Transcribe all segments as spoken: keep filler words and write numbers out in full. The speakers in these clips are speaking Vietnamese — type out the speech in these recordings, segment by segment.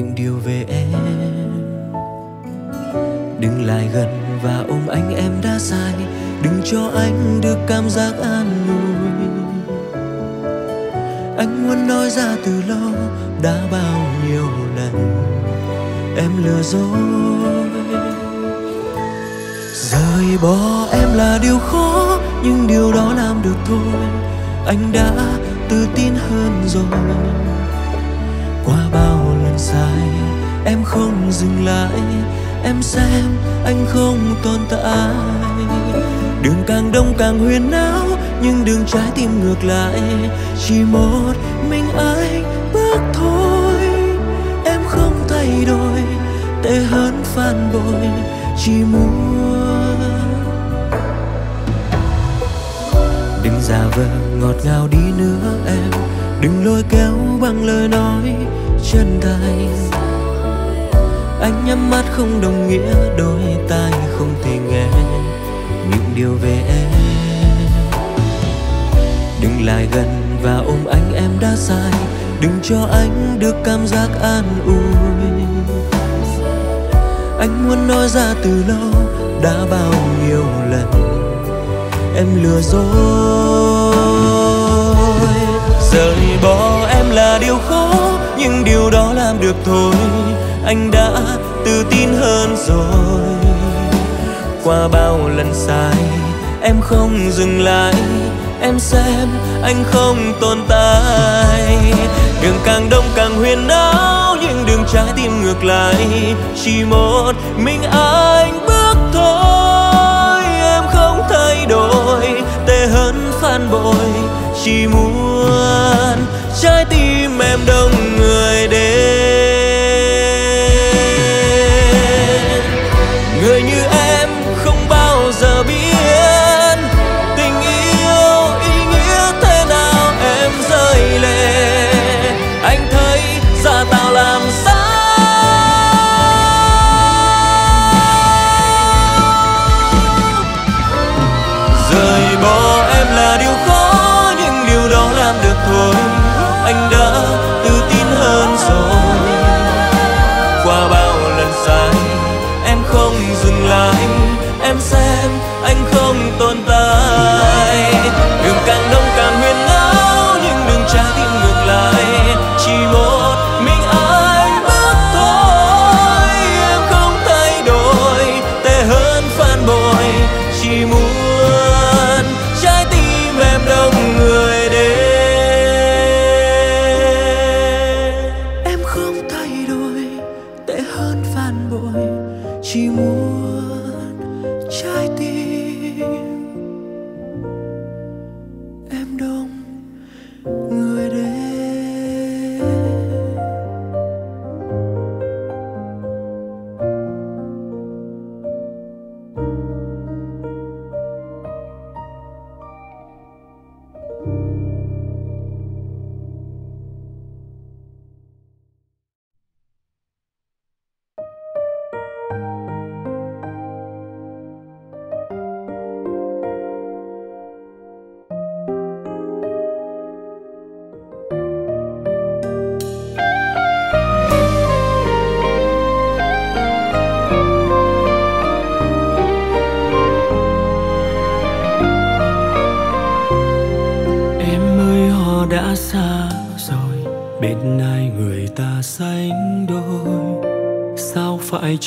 những điều về em. Đừng lại gần và ôm anh, em đã sai. Đừng cho anh được cảm giác an ủi. Anh muốn nói ra từ lâu, đã bao nhiêu lần em lừa dối. Rời bỏ em là điều khó, nhưng điều đó làm được thôi. Anh đã tự tin hơn rồi. Qua bao lần sai, em không dừng lại. Em xem anh không tồn tại. Đường càng đông càng huyền áo, nhưng đường trái tim ngược lại. Chỉ một mình anh bước thôi. Em không thay đổi, tệ hơn phản bội. Chỉ muốn đừng giả vờ ngọt ngào đi nữa em. Đừng lôi kéo bằng lời nói chân thành. Anh nhắm mắt không đồng nghĩa đôi tai không thể nghe những điều về em. Đừng lại gần và ôm anh, em đã sai. Đừng cho anh được cảm giác an ủi. Anh muốn nói ra từ lâu, đã bao nhiêu lần em lừa dối. Rời bỏ em là điều khó, nhưng điều đó làm được thôi. Anh đã tự tin hơn rồi. Qua bao lần sai, em không dừng lại. Em xem anh không tồn tại. Đường càng đông càng huyền áo, nhưng đường trái tim ngược lại. Chỉ một mình anh bước thôi. Em không thay đổi, tệ hơn phản bội. Chỉ muốn trái tim em đông người đến. Người như em không bao giờ biết tình yêu ý nghĩa thế nào. Em rơi lệ, anh thấy giả tạo làm sao. Rời bỏ em là điều khó, nhưng điều đó làm được thôi. Anh đã tự tin hơn rồi. Qua bao lần sai, em không dừng lại. Em xem anh không tồn tại. Đường càng đông càng huyền áo, nhưng đường trái tim ngược lại. Chỉ một mình anh bước thôi. Em không thay đổi, tệ hơn phản bội. Chỉ muốn trái tim em đông người đến. Em không thay đổi, tệ hơn phản bội. Chỉ muốn trái tim em đông người đến.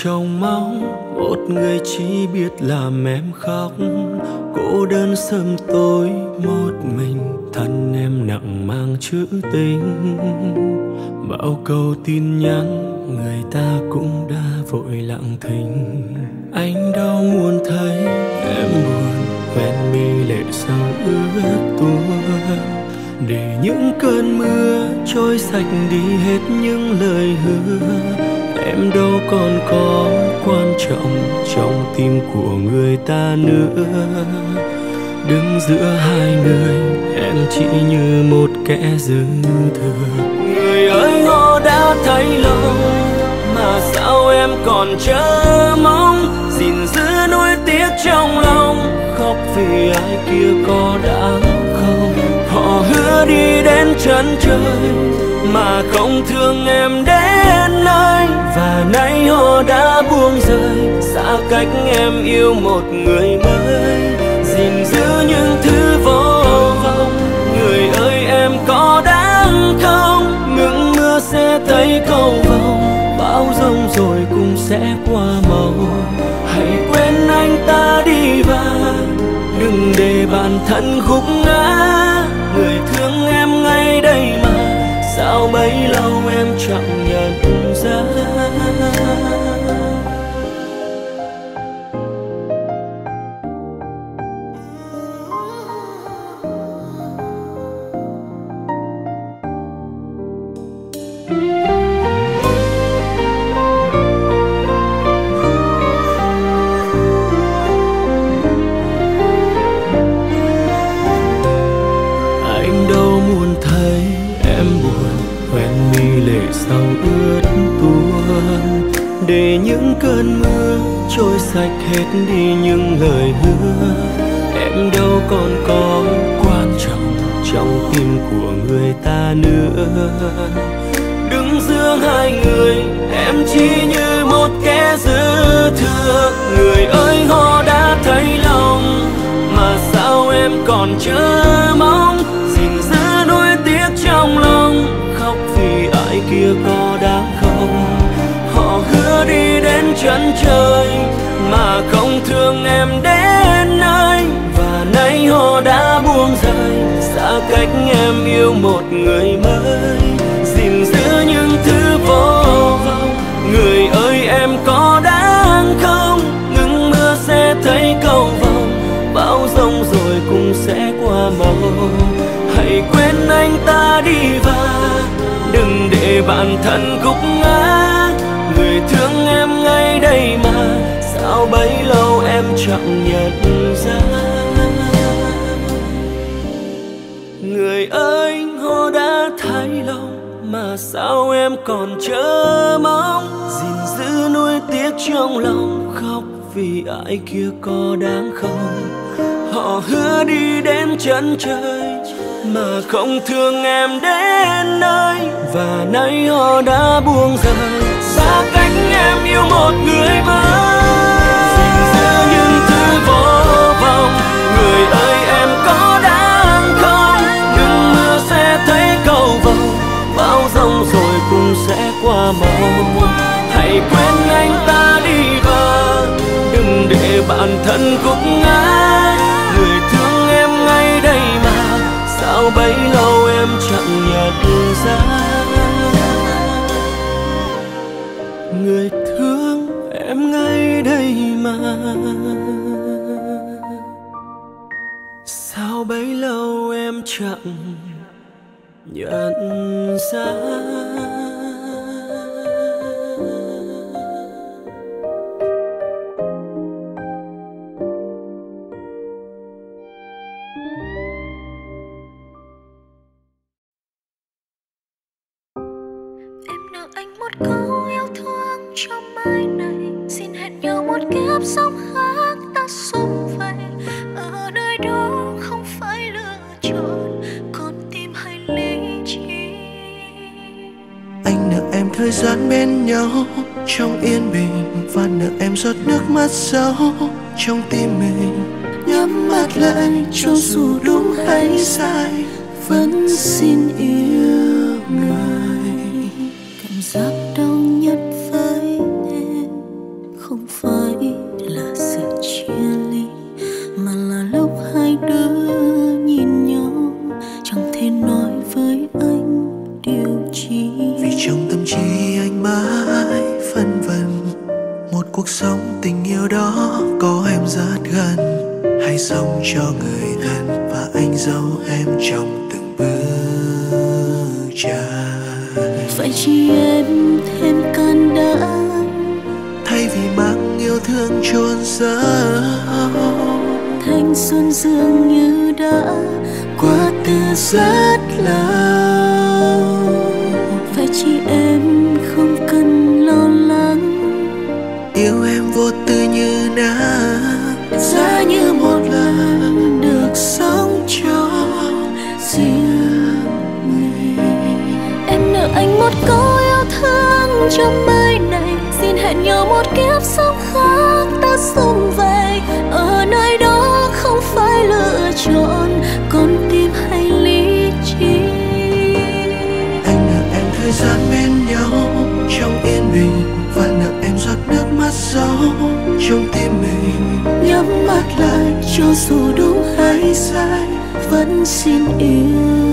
Trong mong một người chỉ biết làm em khóc, cô đơn sớm tối một mình, thân em nặng mang chữ tình. Bao câu tin nhắn người ta cũng đã vội lặng thinh. Anh đâu muốn thấy em buồn, quen bi lệ sao ướt tuôn, để những cơn mưa trôi sạch đi hết những lời hứa. Em đâu còn có quan trọng trong tim của người ta nữa. Đứng giữa hai người, em chỉ như một kẻ dư thừa. Người ơi, họ đã thấy lâu mà sao em còn chờ mong, gìn giữ nuối tiếc trong lòng, khóc vì ai kia có đáng không. Họ hứa đi đến chân trời mà không thương em đến nơi. đó đã buông rơi, xa cách em yêu một người mới, gìn giữ những thứ vô vọng. Người ơi em có đáng không? Những mưa sẽ thấy cầu vồng, bão giông rồi cũng sẽ qua màu. Hãy quên anh ta đi và đừng để bản thân gục ngã. Người thương em ngay đây mà sao bấy lâu em chẳng nhận ra. Để những cơn mưa trôi sạch hết đi những lời hứa, em đâu còn có quan trọng trong tim của người ta nữa. Đứng giữa hai người em chỉ như một kẻ dư thừa. Người ơi họ đã thấy lòng mà sao em còn chờ mong, gìn giữ nỗi tiếc trong lòng, khóc vì ai kia có đáng không. Hứa đi đến chân trời mà không thương em đến nơi, và nay họ đã buông rời, xa cách em yêu một người mới, gìn giữ những thứ vô vọng. Người ơi em có đáng không? Những mưa sẽ thấy cầu vồng, bão giông rồi cũng sẽ qua màu. Hãy quên anh ta đi và đừng để bản thân gục ngã. Người thương em ngay đây mà sao bấy lâu em chẳng nhận ra. Người ơi họ đã thay lòng mà sao em còn chờ mong, gìn giữ nuối tiếc trong lòng, khóc vì ai kia có đáng không. Họ hứa đi đến chân trời mà không thương em đến nơi, và nay họ đã buông rời, xa cách em yêu một người mới, gìn giữ những thứ vô vọng. Người ơi em có đáng không? Những mưa sẽ thấy cầu vồng, bão giông rồi cũng sẽ qua màu. Hãy quên anh ta đi và đừng để bản thân gục ngã. Người thương em ngay đây mà sao bấy lâu em chẳng nhận ra. Người thương em ngay đây mà sao bấy lâu em chẳng nhận ra. Trong yên bình và nợ em giọt nước mắt sâu trong tim mình, nhắm mắt lại cho dù đúng hay sai vẫn xin yêu người. Cảm giác đau nhất với em không phải là sự chia ly, mà là lúc hai đứa nhìn nhau chẳng thể nói với anh điều chi, vì trong tâm trí anh mãi phân vân một cuộc sống tình yêu đó có em rất gần, hay sống cho người thân và anh giấu em trong từng bước chân. Vậy chỉ em thêm cơn đau thay vì mang yêu thương chôn giấu, thanh xuân dường như đã qua từ rất lâu. Vậy chỉ em không cần lo lắng, yêu em vô tư như nắng, giá như một lần được sống cho riêng mình. Em nợ anh một câu yêu thương trong mai này, xin hãy hẹn nhau một kiếp sống khác ta sống về, ở nơi đó không phải lựa chọn con tim hay lý trí. Anh nợ em thời gian bên nhau trong yên bình, và nợ em giọt nước mắt gió trong tim mình. Nhắm mắt lại cho dù đúng hay sai, vẫn xin yêu.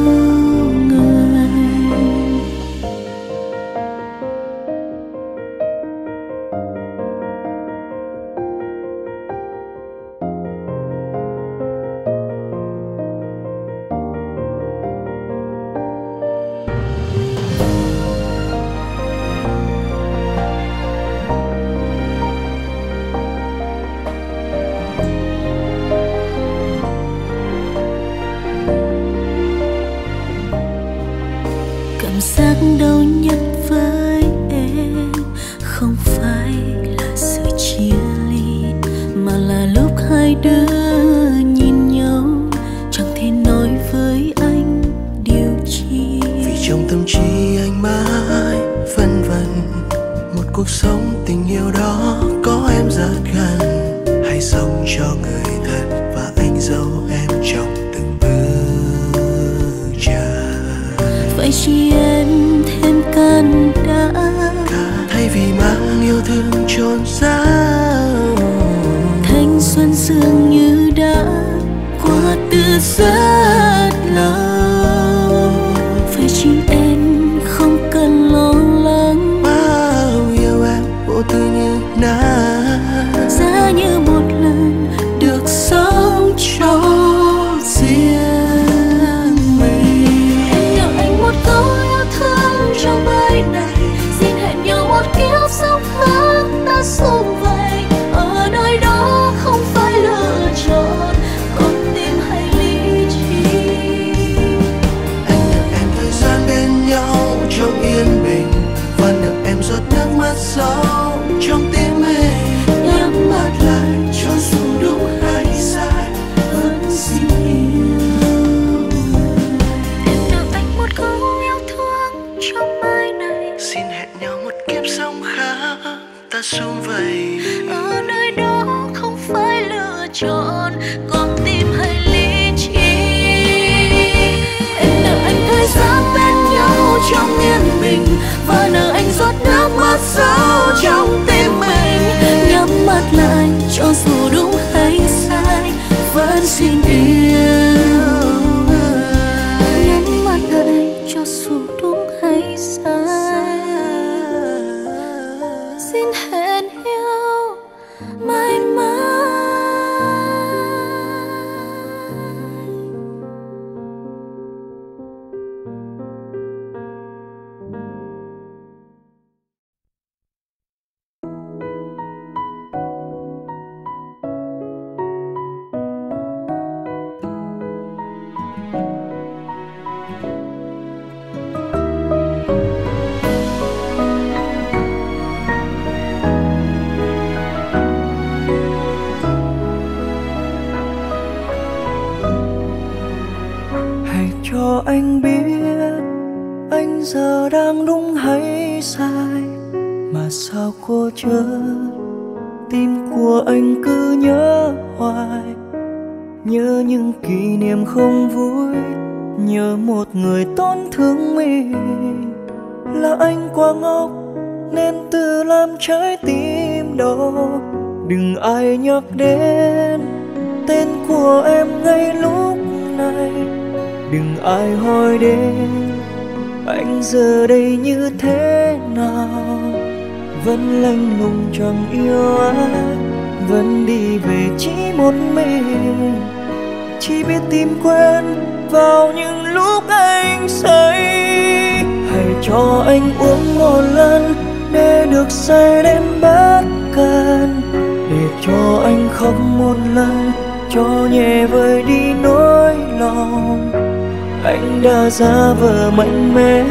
Ra vờ mạnh mẽ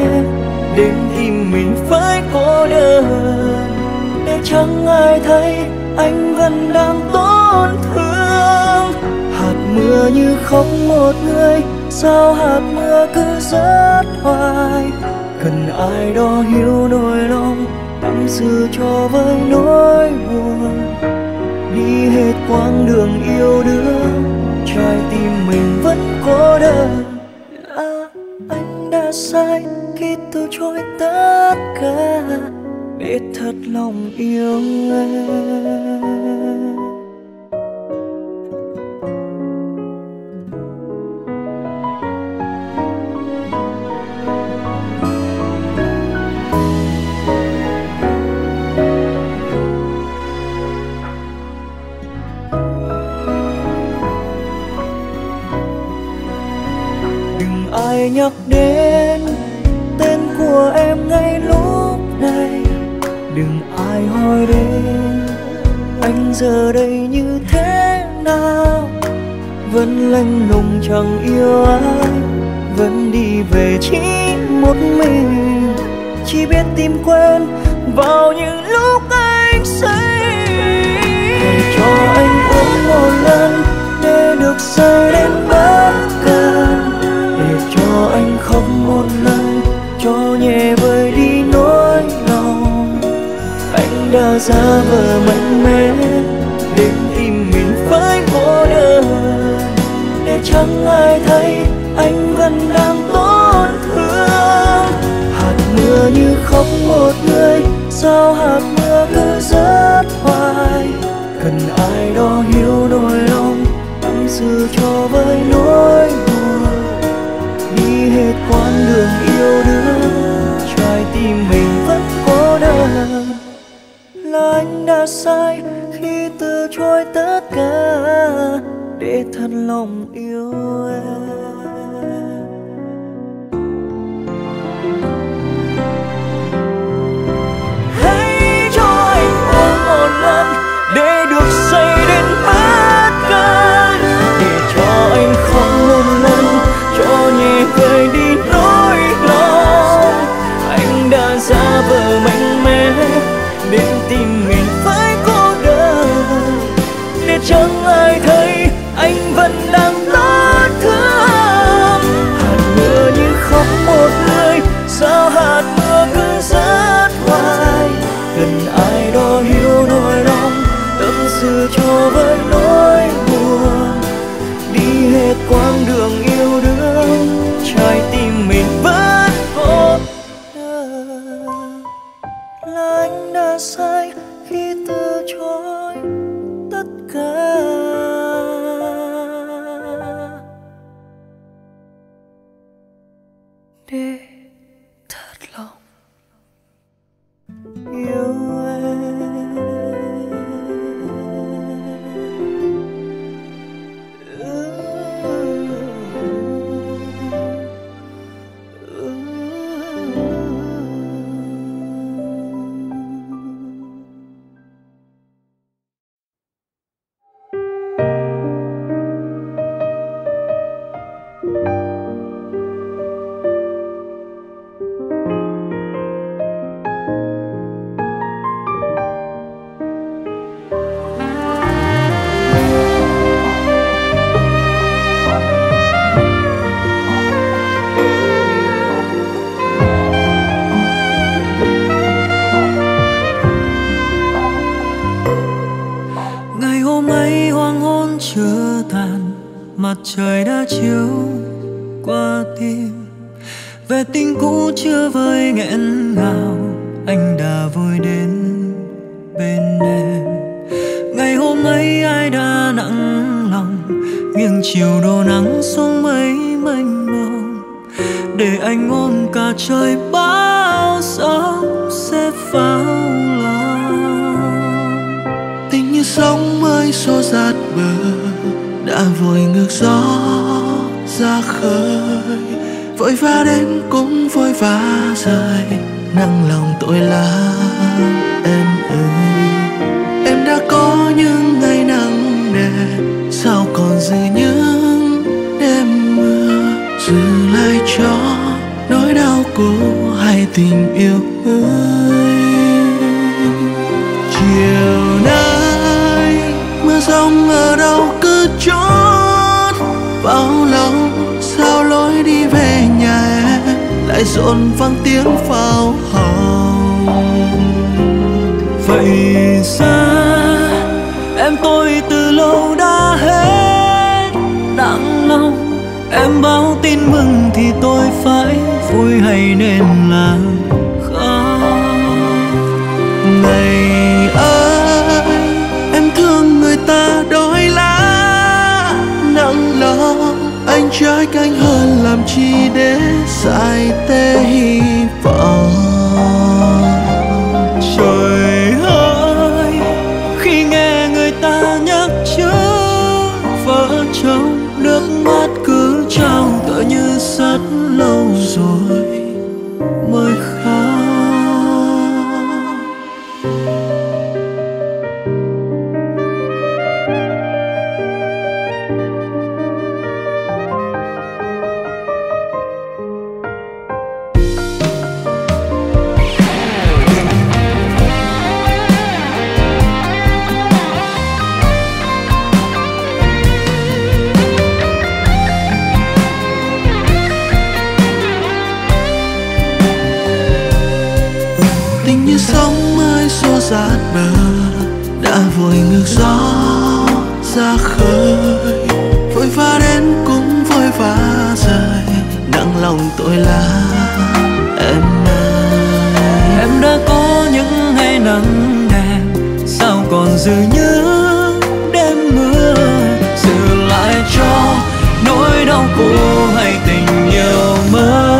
đến tim mình phải cô đơn, để chẳng ai thấy anh vẫn đang tổn thương. Hạt mưa như không một người, sao hạt mưa cứ rớt hoài? Cần ai đó hiểu nỗi lòng, tặng giữ cho vơi nỗi buồn, đi hết quãng đường yêu đương, trái tim mình vẫn cô đơn. À, anh đã sai khi từ chối tất cả để thật lòng yêu em. Ai nhắc đến tên của em ngay lúc này, đừng ai hỏi đến anh giờ đây như thế nào. Vẫn lạnh lùng chẳng yêu ai, vẫn đi về chỉ một mình, chỉ biết tìm quên vào những lúc anh say. Để cho anh uống một lần để được say đến bất cần, cho anh khóc một lần cho nhẹ vơi đi nỗi lòng. Anh đã giả vờ mạnh mẽ đến tim mình phải cô đơn, để chẳng ai thấy anh vẫn đang tổn thương. Hạt mưa như khóc một người, sao hạt mưa cứ rớt hoài, cần ai đó hiểu nỗi lòng tâm sự cho vơi nỗi buồn. Hết quãng đường yêu đương, trái tim mình vẫn cô đơn. Là anh đã sai khi từ chối tất cả để thật lòng yêu em. Hãy cho anh uống một lần để được say đến bất cần, để cho anh không một lần cho nhẹ vơi đi nỗi lòng. Anh đã giả vờ mạnh mẽ đến tìm mình phải cô đơn, để chẳng ai thấy anh vẫn đang tổn thương. Hạt mưa như khóc một người, sao hạt mưa cứ rớt hoài, cần ai đó hiểu nỗi lòng tâm sự cho với nỗi buồn. Đi hết quãng đường yêu đương, trái tim mình vẫn cô đơn. Là anh đã sai khi từ chối tất cả để thật lòng yêu em. Trời đã chiếu qua tim, về tình cũ chưa vơi nghẹn ngào, anh đã vội đến bên em. Ngày hôm ấy ai đã nặng lòng, nghiêng chiều đổ nắng xuống mấy mênh mông, để anh ôm cả trời bao sóng xếp vào lòng. Tình như sóng mới xô dạt bờ, đã vội ngược gió ra khơi, vội vã đến cũng vội vã rời, nặng lòng tôi lắm em ơi. Em đã có những ngày nắng đẹp, sao còn giữ những đêm mưa, giữ lại cho nỗi đau cũ hay tình yêu ơi. Chiều nay mưa giông ở đâu chót bao lâu, sao lối đi về nhà em lại rộn vang tiếng pháo hồng. mừng thì tôi phải vui hay nên là khóc. Ngày ơi em thương người ta đói lá nặng lòng, anh trái canh hơn làm chi để sai tê hy vọng. Trời ơi khi nghe người ta nhắc chữ vợ chồng, nước mắt cứ trao tựa như rất lâu rồi mới khóc. Đã vội ngược gió ra khơi, vội vã đến cũng vội vã rời. Nặng lòng tôi là em ơi, em đã có những ngày nắng đẹp, sao còn dư nhớ đêm mưa. Giữ lại cho nỗi đau cũ hay tình yêu mới.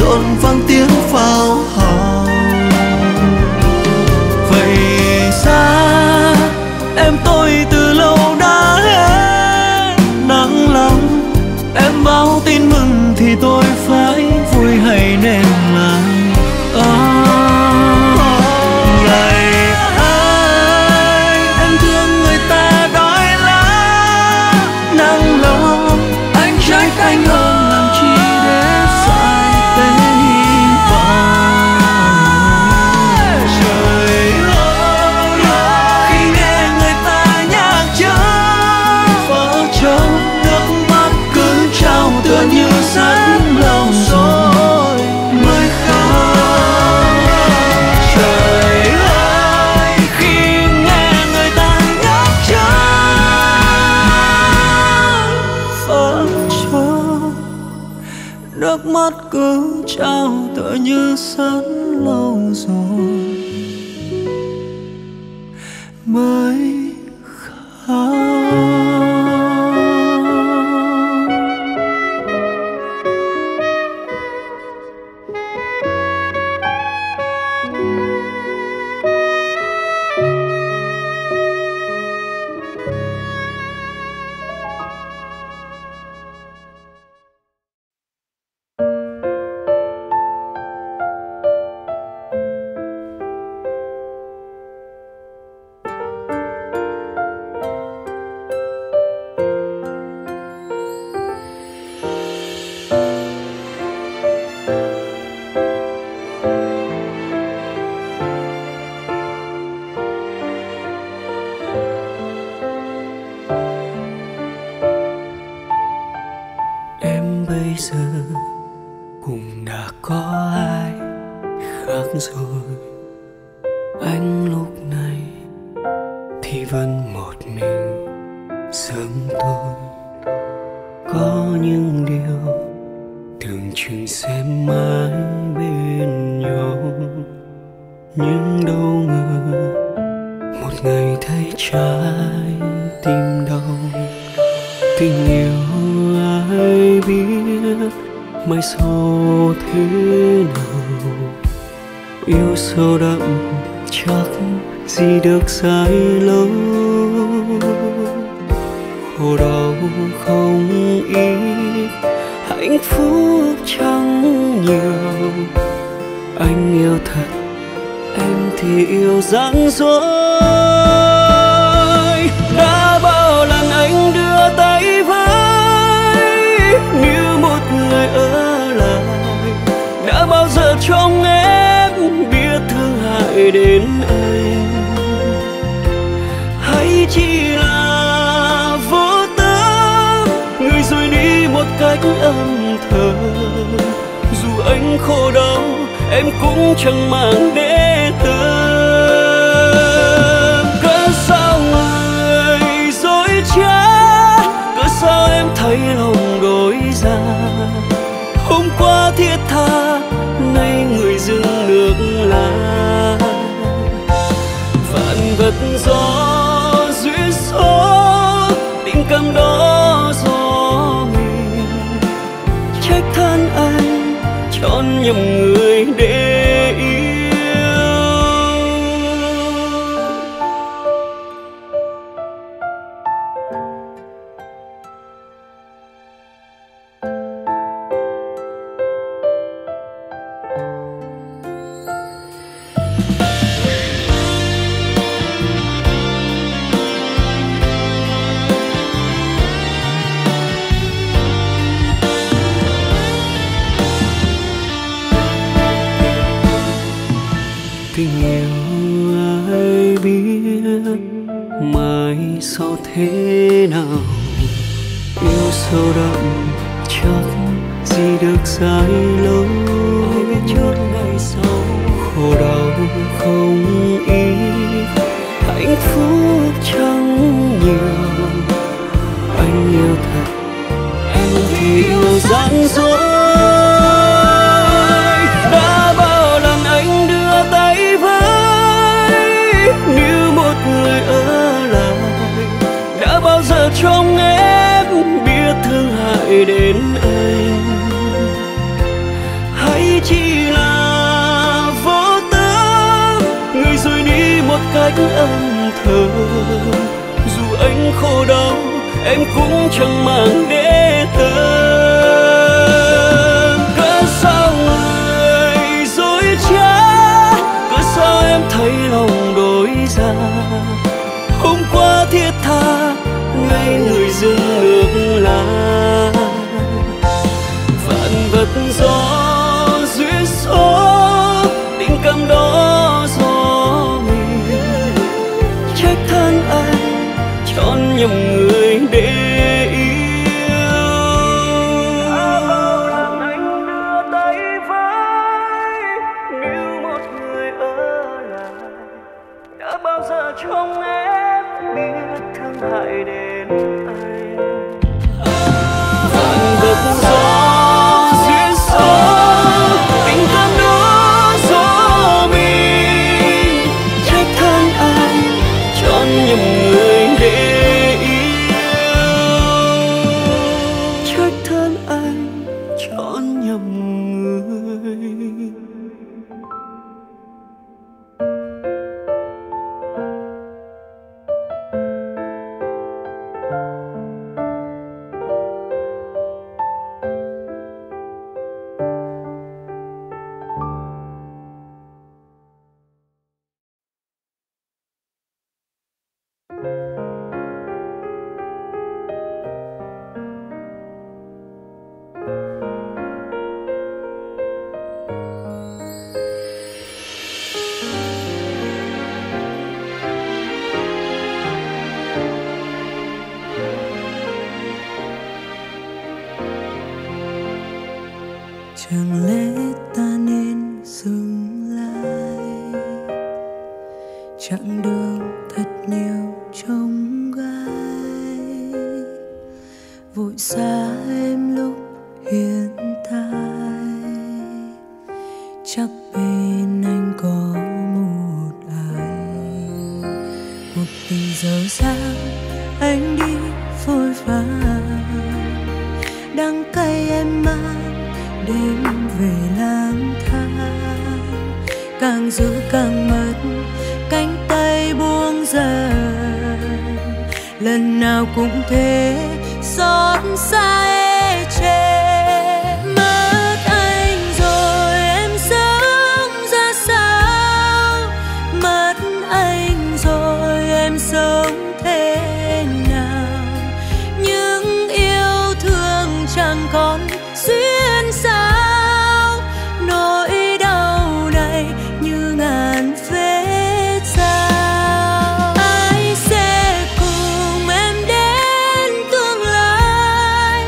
Rộn vang tiếng pháo hò, vậy ra em tôi từ lâu đã hết nắng lòng. Em báo tin mừng thì tôi phải vui hay nên là oh. Ngày ơi em thương người ta đói lá nắng lòng, anh trách anh ơi. Mắt cứ trao tựa như rất lâu rồi mới cách âm thầm, dù anh khổ đau em cũng chẳng mang để tâm. Cớ sao người dối trá, cớ sao em thấy lòng đổi ra. Hôm qua thiết tha, nay người dưng nước lá. Vạn vật gió duyên số, tình cảm đó do mình. Trách than anh chọn nhầm người để yêu. Tình yêu ai biết mai sau thế nào, yêu sâu đậm chẳng gì được dài lâu. Ai biết chốt ngày sau khổ đau không ít, hạnh phúc chẳng nhiều. Anh yêu thật, em thì yêu dặn dối. Trong em biết thương hại đến anh, hãy chỉ là vô tâm người rồi đi một cách âm thầm. Dù anh khổ đau em cũng chẳng mang để tâm. Cớ sao người dối trá, cớ sao em thấy lòng đổi ra. Hôm qua thiết tha, nay người dưng nước lá. Vạn vật gió duyên số, tình cảm đó do mình. Trách than anh chọn nhầm người để yêu. Đã bao lần anh đưa tay với, yêu một người ở lại. Đã bao giờ trong em biết thương hại đến. Chẳng lẽ ta nên dừng lại, chặng đường thật nhiều trông gai. Vội xa em lúc hiện tại, chắc bên anh có một ai. Cuộc tình dở dang anh đi vội vàng, đắng cay em mãi. Đêm về lang thang, càng giữ càng mất, cánh tay buông dần. Lần nào cũng thế, xót xa ê chề. Mất anh rồi em sống ra sao? Mất anh rồi em sống thế nào? Những yêu thương chẳng còn duyên sao? Nỗi đau này như ngàn vết dao. Ai sẽ cùng em đến tương lai?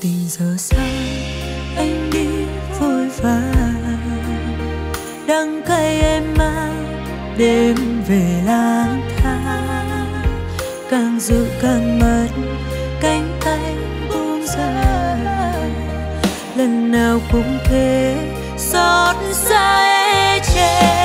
tình giờ xa anh đi vội vàng, đắng cay em mang đêm về lang thang, càng giữ càng mất cánh tay buông ra, lần nào cũng thế xót xa e chê.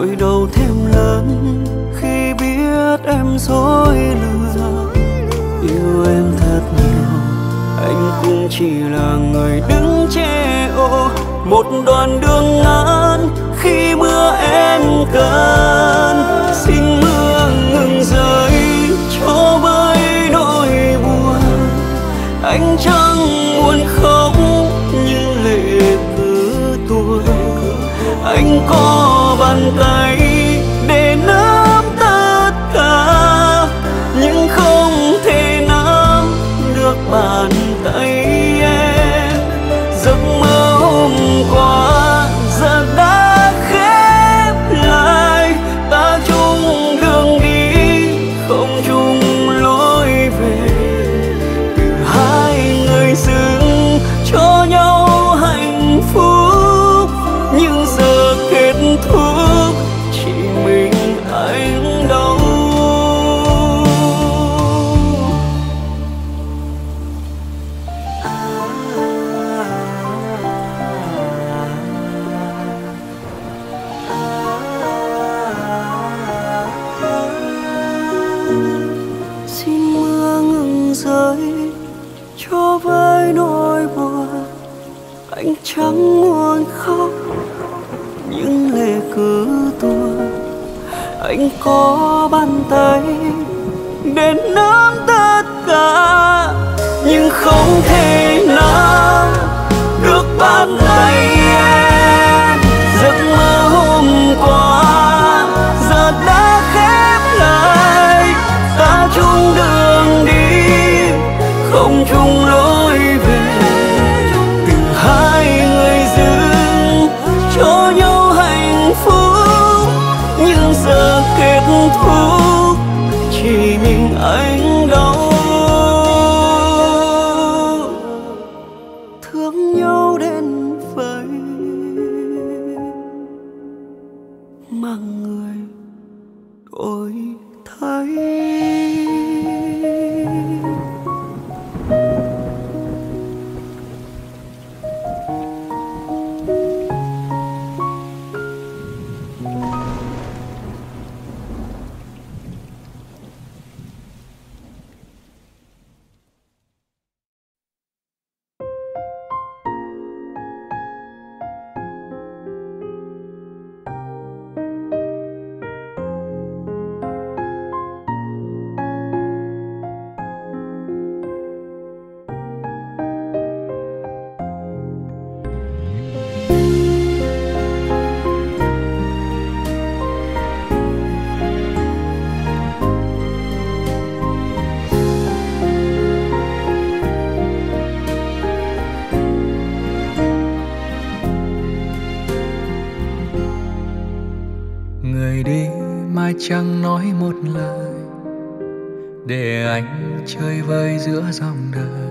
nỗi đau thêm lớn khi biết em dối lừa. Yêu em thật nhiều, anh cũng chỉ là người đứng che ô một đoạn đường ngắn khi mưa em cần. Xin mưa ngừng rơi cho vơi nỗi buồn, anh chẳng muốn khóc nhưng lệ cứ tuôn. Anh có bàn tay để nắm tất cả nhưng không thể nắm được bàn tay em. Giấc mơ hôm qua giờ đã khép lại, ta chung đường đi không chung lối về. Từ hai người dưng cho nhau hạnh phúc nhưng giờ thuốc chỉ mình anh đau. Xin mưa ngừng rơi cho với nỗi buồn, anh chẳng muốn khóc những lệ cứ tuôn. Anh có bàn tay để nắm tất cả nhưng không thể nắm được bàn tay em. Giấc mơ hôm qua giờ đã khép lại, ta chung đường đi không chung lối về. Từ hai người dưng cho nhau nhưng giờ kết thúc chỉ mình anh đau. Thương nhau đến vậy mà người đổi thay. Chẳng nói một lời để anh chơi vơi giữa dòng đời.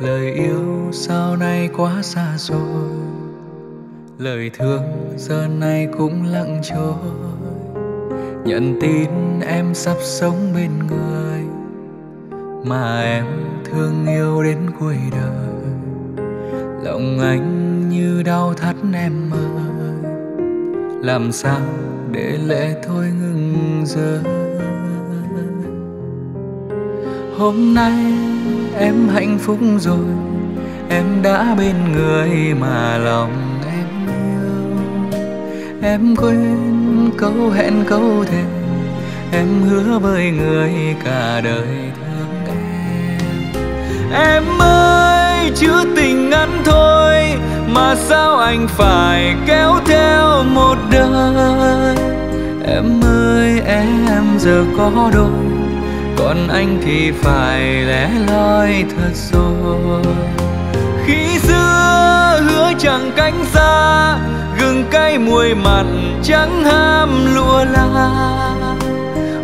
Lời yêu sao nay quá xa rồi, lời thương giờ này cũng lặng trôi. Nhận tin em sắp sống bên người mà em thương yêu đến cuối đời. Lòng anh như đau thắt em ơi, làm sao để lệ thôi ngừng rơi. Hôm nay em hạnh phúc rồi, em đã bên người mà lòng em yêu. Em quên câu hẹn câu thề, em hứa với người cả đời thương em. Em ơi chứ tình ngắn thôi mà sao anh phải kéo theo một đời. Em ơi em giờ có đôi, còn anh thì phải lẻ loi thật rồi. Khi xưa hứa chẳng cánh xa, gừng cay muối mặn chẳng ham lụa la.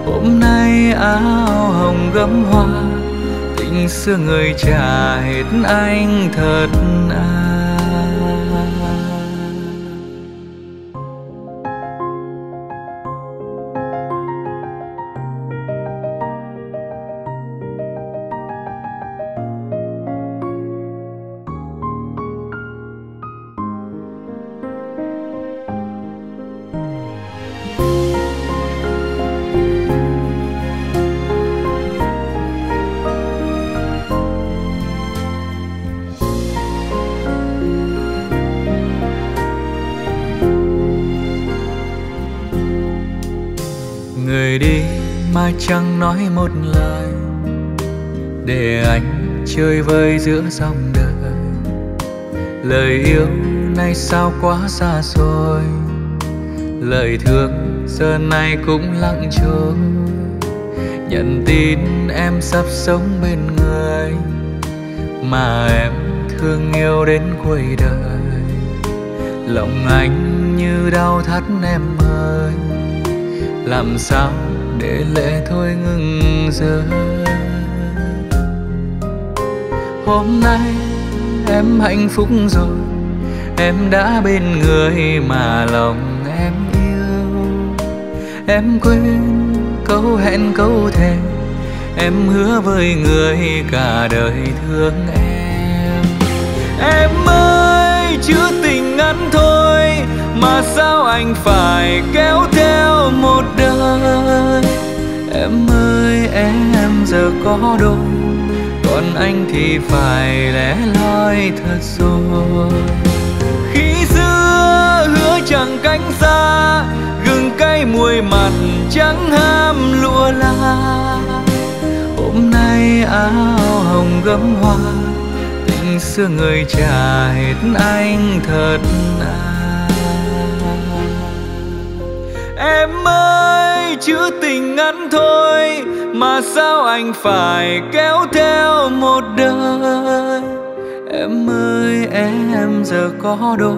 Hôm nay áo hồng gấm hoa, tình xưa người trả hết anh thật à. Thank you. rời đi mà chẳng nói một lời, để anh chơi vơi giữa dòng đời. Lời yêu nay sao quá xa xôi, lời thương giờ này cũng lặng trôi. Nhận tin em sắp sống bên người mà em thương yêu đến cuối đời. Lòng anh như đau thắt em ơi, làm sao để lệ thôi ngừng rơi. Hôm nay em hạnh phúc rồi, em đã bên người mà lòng em yêu. Em quên câu hẹn câu thề, em hứa với người cả đời thương em. Em ơi, chữ tình ngắn thôi mà sao anh phải kéo theo một đời. Em ơi, em giờ có đôi, còn anh thì phải lẻ loi thật rồi. Khi xưa hứa chẳng cánh xa, gừng cay mùi mặn chẳng ham lụa la. Hôm nay áo hồng gấm hoa, tình xưa người trả hết anh thật à. Em ơi, chữ tình ngắn thôi mà sao anh phải kéo theo một đời. Em ơi, em giờ có đôi,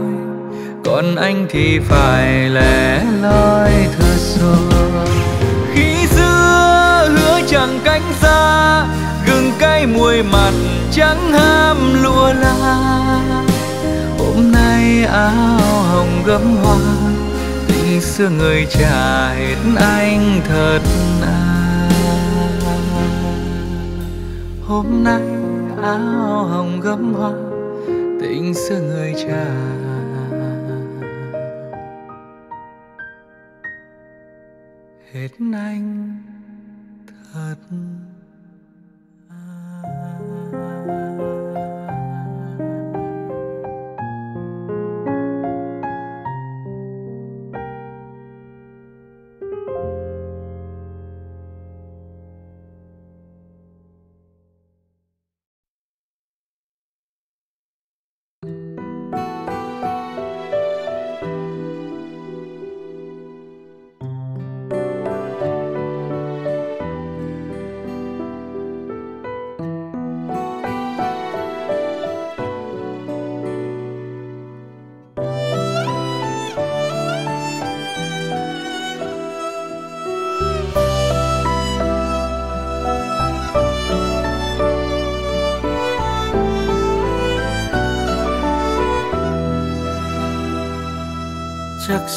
còn anh thì phải lẻ loi thưa rồi. Khi xưa hứa chẳng cánh xa, gừng cay mùi mặn chẳng ham lụa la. Hôm nay áo hồng gấm hoa, tình xưa người trả hết anh thật à. Hôm nay áo hồng gấm hoa, tình xưa người trả hết anh thật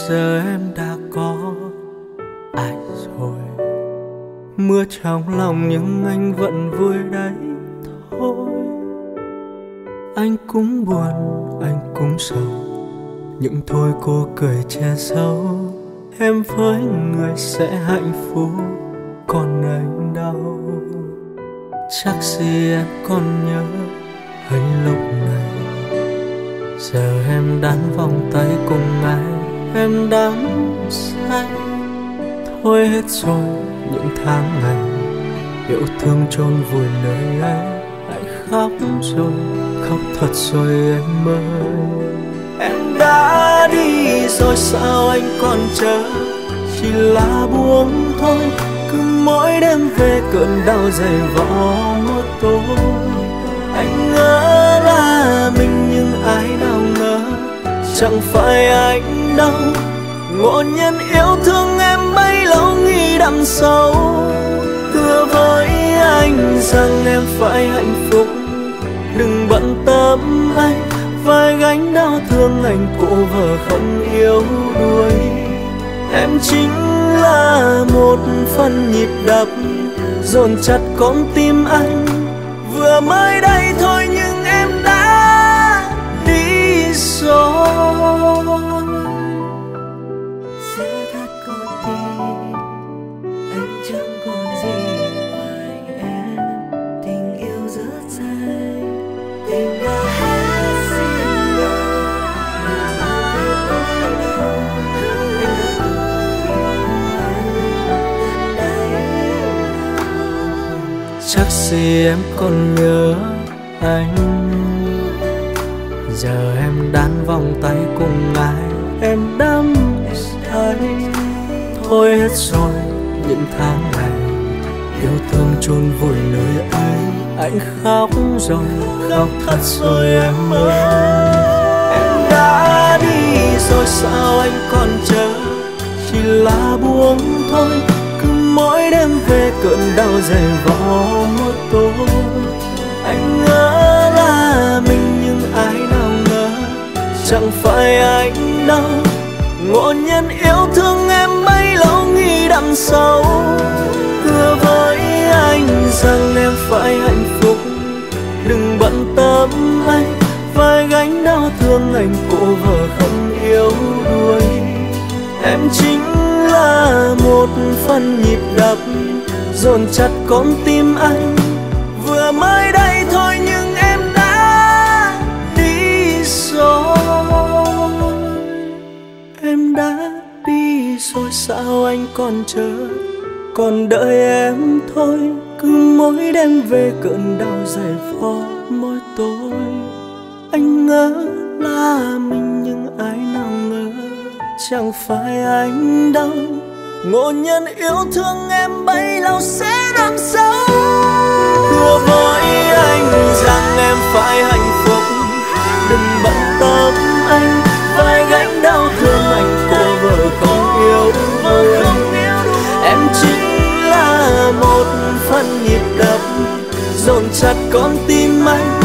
giờ. Em đã có ai rồi, mưa trong lòng nhưng anh vẫn vui đấy thôi. Anh cũng buồn, anh cũng sầu, nhưng thôi cô cười che giấu. Em với người sẽ hạnh phúc, còn anh đâu. Chắc gì em còn nhớ anh lúc này. Giờ em đắn vòng tay cùng anh, em đắm say. Thôi hết rồi những tháng ngày, yêu thương chôn vùi nơi ấy. Anh khóc rồi, khóc thật rồi em ơi. Em đã đi rồi sao anh còn chờ, chỉ là buông thôi. Cứ mỗi đêm về cơn đau dày vò một tối. Anh ngỡ là mình nhưng ai nào ngờ, chẳng phải anh đâu. Ngộ nhân yêu thương em bấy lâu nghĩ đậm sâu. Thưa với anh rằng em phải hạnh phúc, đừng bận tâm anh phải gánh đau thương anh cụ vợ không yếu đuối. Em chính là một phần nhịp đập dồn chặt con tim anh. Vừa mới đây thôi nhưng em đã đi rồi. chắc gì em còn nhớ anh. Giờ em đan vòng tay cùng ai, em đắm say. Thôi hết rồi những tháng ngày yêu thương chôn vùi nơi anh. Anh khóc rồi, khóc thật rồi em ơi. Em đã đi rồi sao anh còn chờ, chỉ là buông thôi. Cứ mỗi đêm về cơn đau dày vò mỗi tối. Anh ngỡ là mình nhưng ai nào ngờ chẳng phải anh đâu. Ngộ nhân yêu thương em bấy lâu nghĩ đậm sâu. Hứa với anh rằng em phải hạnh phúc, đừng bận tâm anh vai gánh đau thương anh cô vợ không yếu đuối. Em chính là một phần nhịp đập dồn chặt con tim anh. Vừa mới đây thôi nhưng em đã đi rồi. Em đã đi rồi sao anh còn chờ, còn đợi em thôi. Cứ mỗi đêm về cơn đau dày vò mỗi tối. Anh ngỡ là mình nhưng ai nào ngờ chẳng phải anh đâu. Ngộ nhân yêu thương em bấy lâu sẽ đằng sau. Hứa với anh rằng em phải hạnh phúc, đừng bận tâm anh phải gánh đau thương anh cô vợ không yêu vợ. Em chính là một phần nhịp đập dồn chặt con tim anh.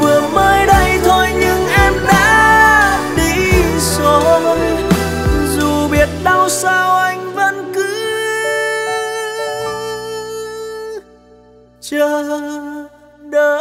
Vừa mới đây thôi nhưng em đã đi rồi. Dù biết đau sao anh vẫn cứ chờ đợi.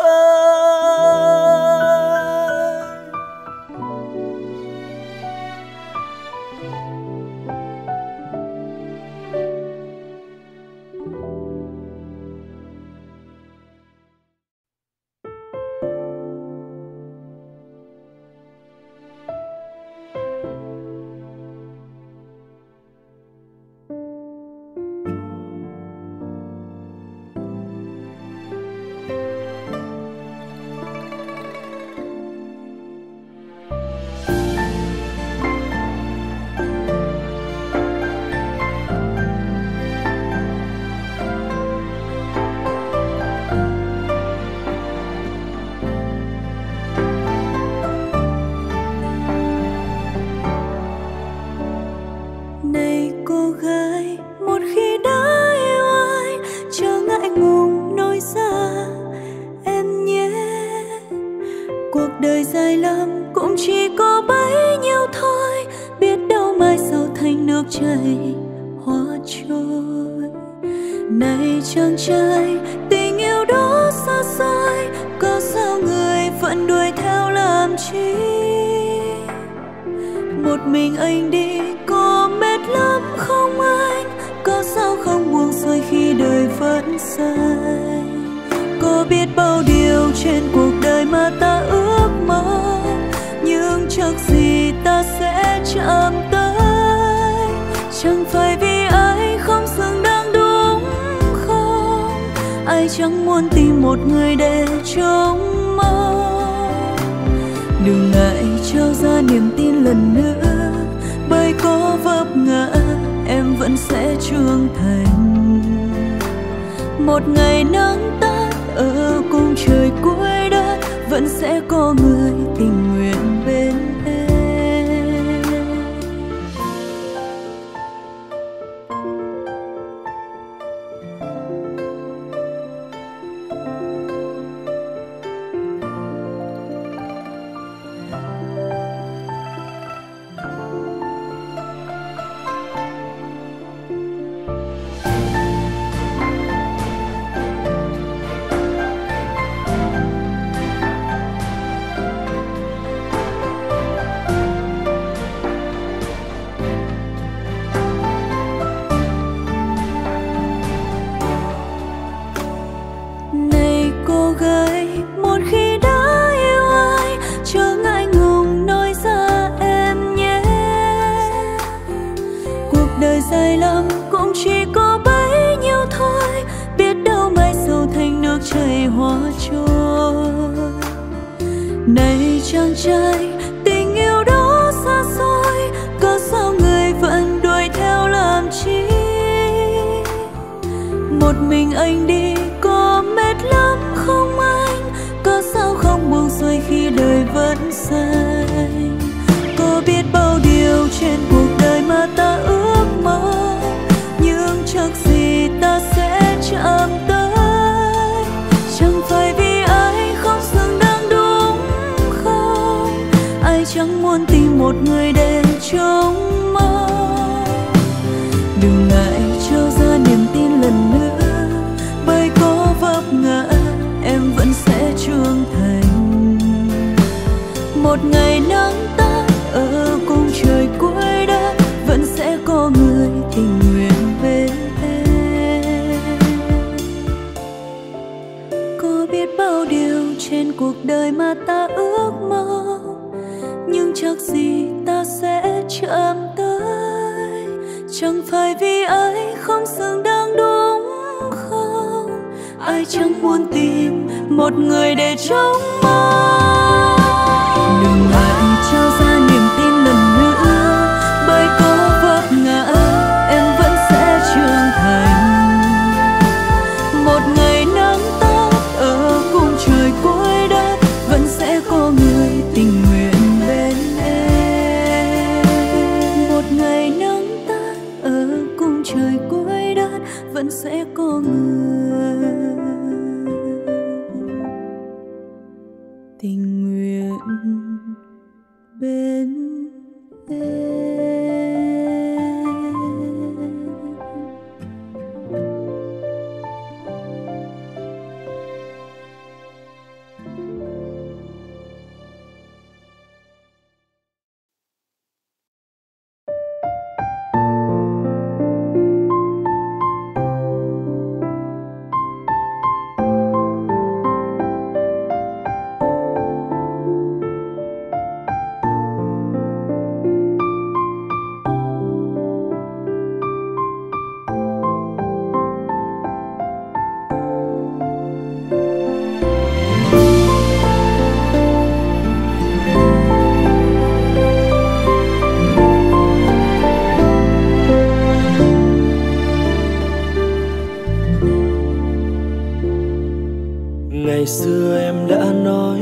trời, tình yêu đó xa xôi, có sao người vẫn đuổi theo làm chi? Một mình anh đi có mệt lắm không anh? Có sao không buông xuôi khi đời vẫn xanh? Có biết bao điều trên cuộc đời mà ta ước mơ, nhưng chắc gì ta sẽ chạm tới. Chẳng phải vì ai không xứng đáng đúng không? Ai chẳng muốn tìm một người để trông mơ. Đừng ngại trao ra niềm tin lần nữa, bởi có vấp ngã em vẫn sẽ trưởng thành. Một ngày nắng tắt ở cùng trời cuối đất, vẫn sẽ có người tình nguyện bên em. Có biết bao điều trên cuộc đời mà ta ước mơ, nhưng chắc gì ta sẽ chạm tới. Chẳng phải vì ai không xứng đáng đúng không? Ai chẳng muốn tìm một người để trông mơ. Đừng ngại trao ra niềm tin lần nữa, bởi có vấp ngã em vẫn sẽ trưởng thành. Một ngày nắng tắt ở cùng trời cuối đất, vẫn sẽ có người tình nguyện bên em. Một ngày nắng tắt ở cùng trời cuối đất, vẫn sẽ có người tình nguyện bên em. Ngày xưa em đã nói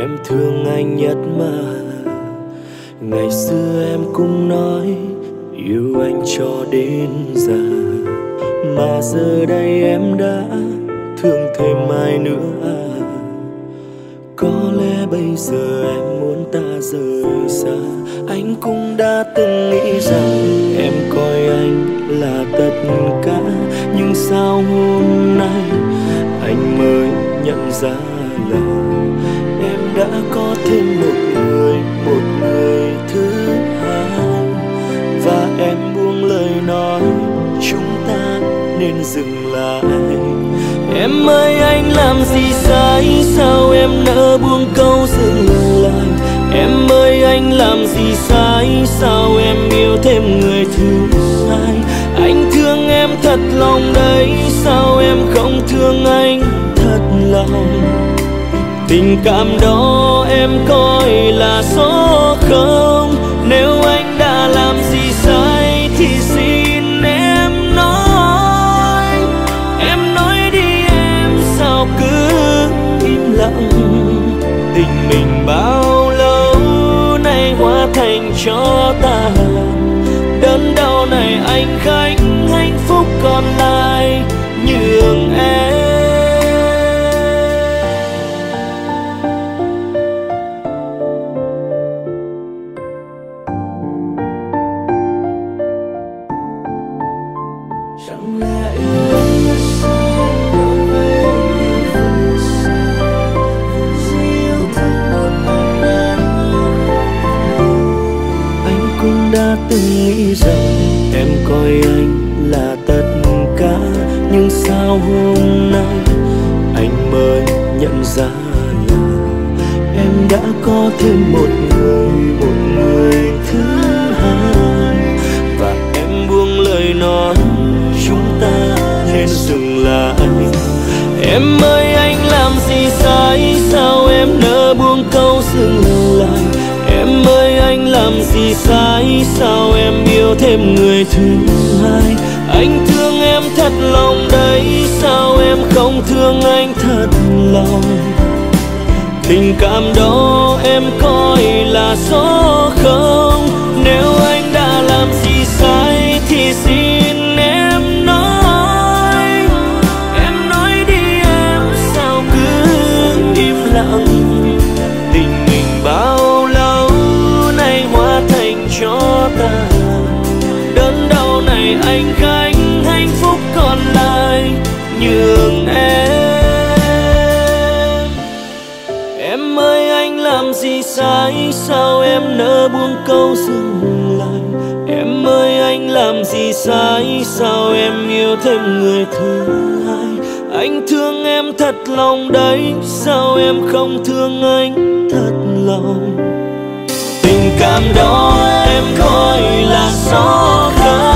em thương anh nhất mà, ngày xưa em cũng nói yêu anh cho đến già. Mà giờ đây em đã thương thêm ai nữa à? Có lẽ bây giờ em muốn ta rời xa. Anh cũng đã từng nghĩ rằng em coi anh là tất cả, nhưng sao hôm nay anh mới nhận ra là em đã có thêm một người, một người thứ hai. Và em buông lời nói chúng ta nên dừng lại. Em ơi anh làm gì sai, sao em nỡ buông câu dừng lại? Em ơi anh làm gì sai, sao em yêu thêm người thứ hai? Anh thương em thật lòng đấy, sao em không thương anh thật lòng? Tình cảm đó em coi là số không. Nếu anh đã làm gì sai thì xin em nói. Em nói đi em, sao cứ im lặng? Tình mình bao lâu nay hóa thành cho ta. Đớn đau này anh gánh, hạnh phúc còn lại nhường em. Từng nghĩ rằng em coi anh là tất cả, nhưng sao hôm nay anh mới nhận ra là em đã có thêm một người, một người thứ hai. Và em buông lời nói chúng ta nên dừng lại. Em ơi anh làm gì sai, sao em nỡ buông câu dừng lại? làm gì sai, sao em yêu thêm người thứ hai? Anh thương em thật lòng đấy, sao em không thương anh thật lòng? Tình cảm đó em coi là số không. Nếu anh đã làm gì sai thì xin em nói. Em nói đi em, sao cứ im lặng? Tình mình bao lâu nay hóa thành cho ta. Đớn đau này anh gánh, hạnh phúc còn lại nhường em. Sai sao em nỡ buông câu dừng lại? Em ơi anh làm gì sai, sao em yêu thêm người thứ hai? Anh thương em thật lòng đấy, sao em không thương anh thật lòng? Tình cảm đó em coi là số không.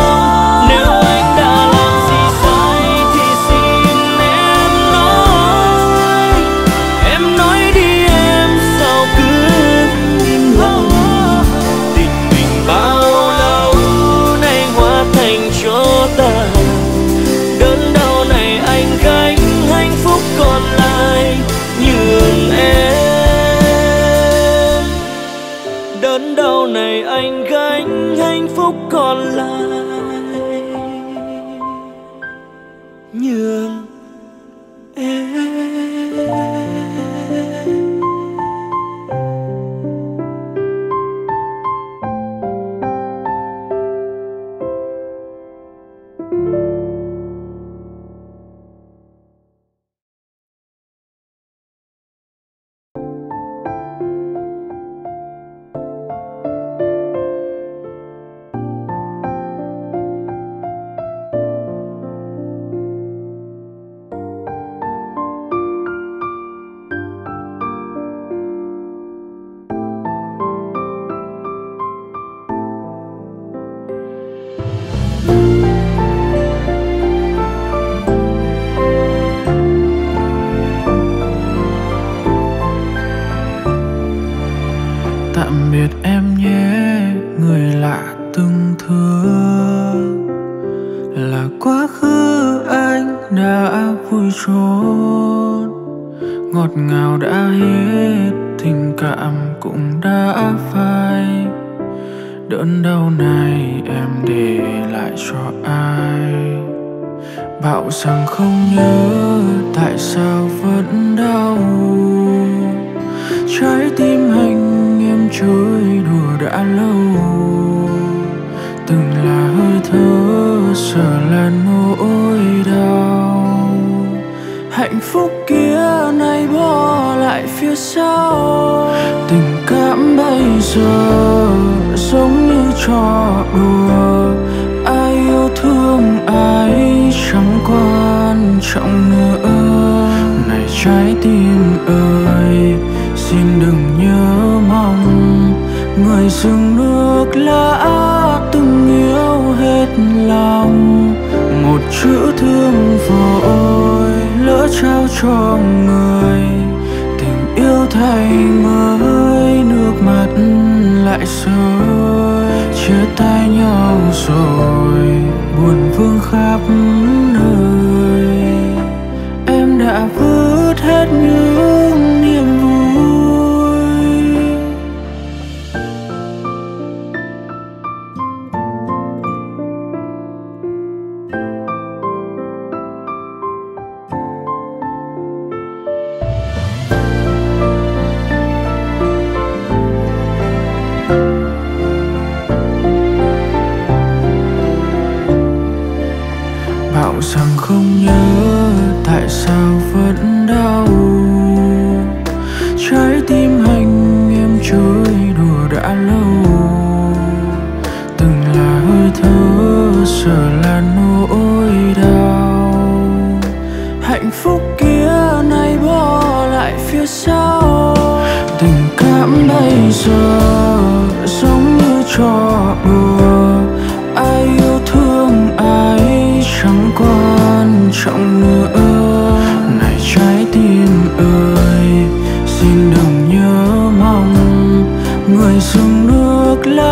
Người dừng nước lắm.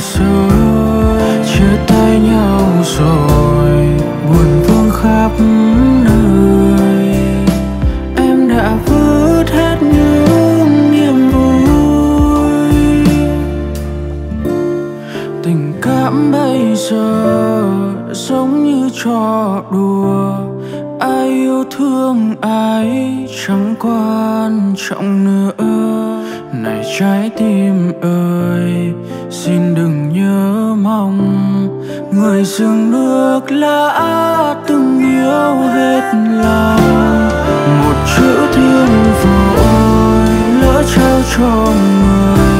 lại xưa, chia tay nhau rồi buồn vương khắp nơi. Em đã vứt hết những niềm vui, tình cảm bây giờ giống như trò đùa. Ai yêu thương ai chẳng quan trọng nữa. Này trái tim ơi, xin đừng nhớ mong người dừng nước lá từng yêu hết lòng. Một chữ thiên vội lỡ trao cho người,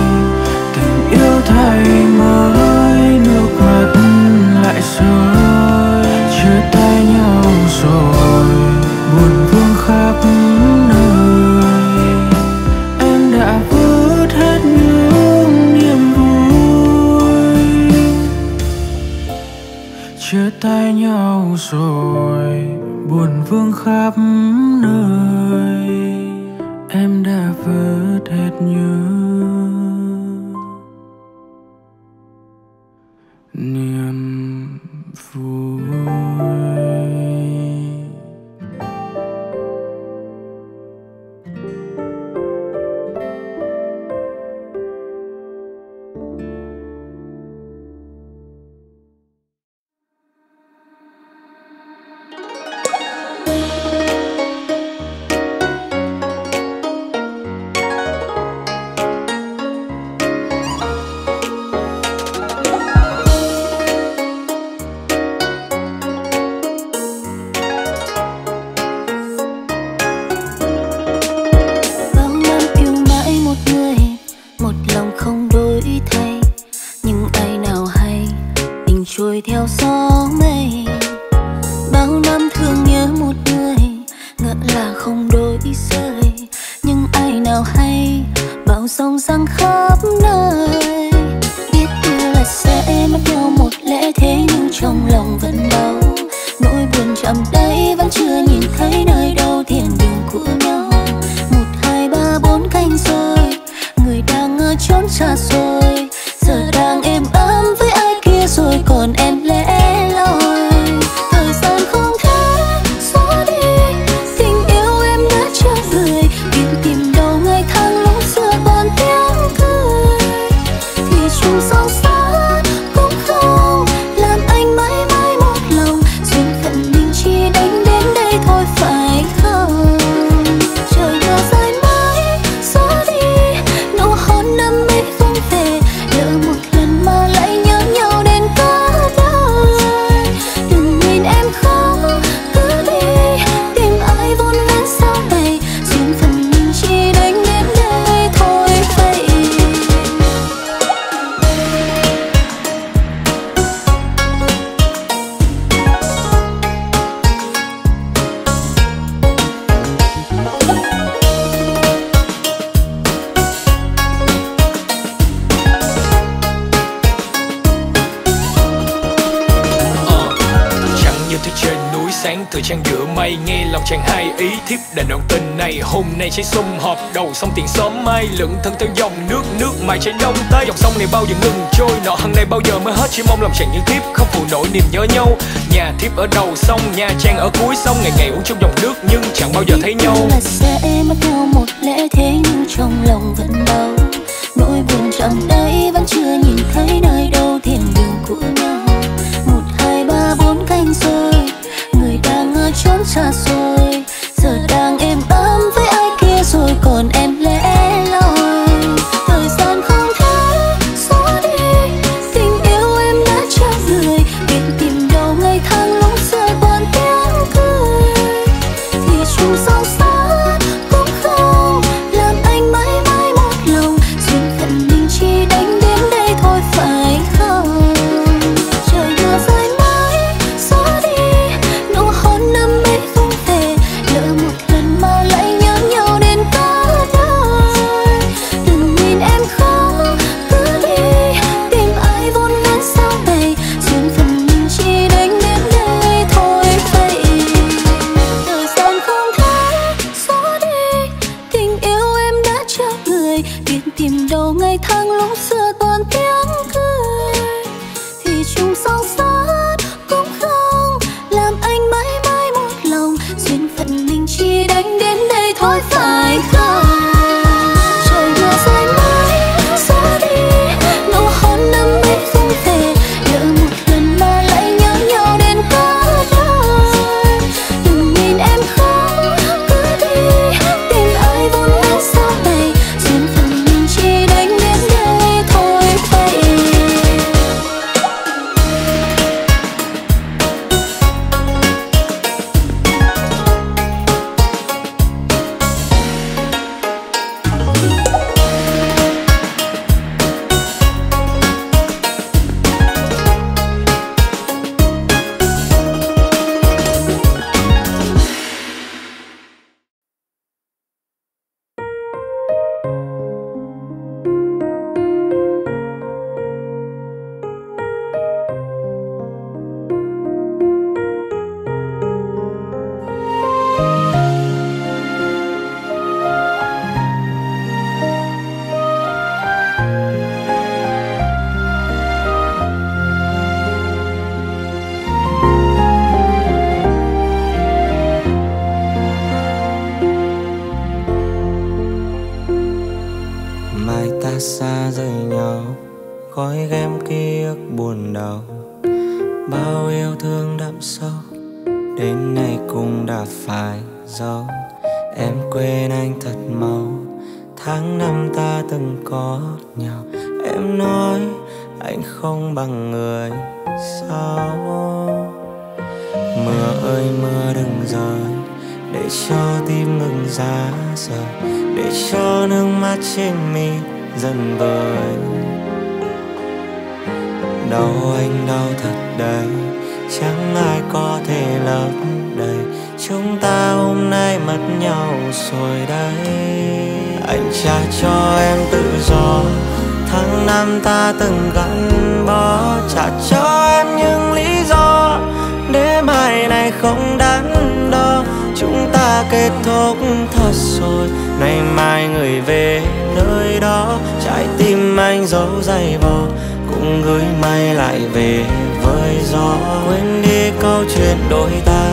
tình yêu thay mới nước mắt lại rơi. Chia tay nhau rồi buồn vương khắp nơi. Em đã chia tay nhau rồi buồn vương khắp nơi. Em đã vứt hết những niềm vui. Cháy sum họp đầu sông tiền sớm mai lững thân theo dòng nước, nước mài chảy đông tới. Dòng sông này bao giờ ngừng trôi, nọ hằng này bao giờ mới hết. Chỉ mong lòng chàng như thiếp không phụ nổi niềm nhớ nhau. Nhà thiếp ở đầu sông, Nha Trang ở cuối sông. Ngày ngày uống trong dòng nước nhưng chẳng bao giờ thấy nhau. Là sẽ mất nhau một lẽ thế nhưng trong lòng vẫn đau. Nỗi buồn chẳng đấy vẫn chưa nhìn thấy nơi đâu thiên đường của nhau. Một hai ba bốn cánh rồi, người đang ở chốn xa xôi. Giờ đang êm ấm với ai kia rồi còn em lẻ loi. Thời gian không thể xóa đi tình yêu em đã trao gửi. Việc tìm đâu ngày tháng lúc xưa còn tiếng cười thì chung sâu xa cũng không làm anh mãi mãi một lòng. Duyên phận mình chỉ đánh đến đây thôi phải không? Trời mưa rơi mãi xóa đi nụ hôn năm ấy không. bao yêu thương đậm sâu, đến nay cũng đã phải dấu. Em quên anh thật mau, tháng năm ta từng có nhau. Em nói anh không bằng người sao. Mưa ơi mưa đừng rơi, để cho tim ngừng giá rời, để cho nước mắt trên mi dần vơi. Đau anh đau thật đấy, chẳng ai có thể lấp đầy. Chúng ta hôm nay mất nhau rồi đấy. Anh trả cho em tự do, tháng năm ta từng gắn bó. Trả cho em những lý do để mai này không đắn đo. Chúng ta kết thúc thật rồi, nay mai người về nơi đó. Trái tim anh giấu dày vò, cũng gửi mai lại về với gió. Quên đi câu chuyện đôi ta,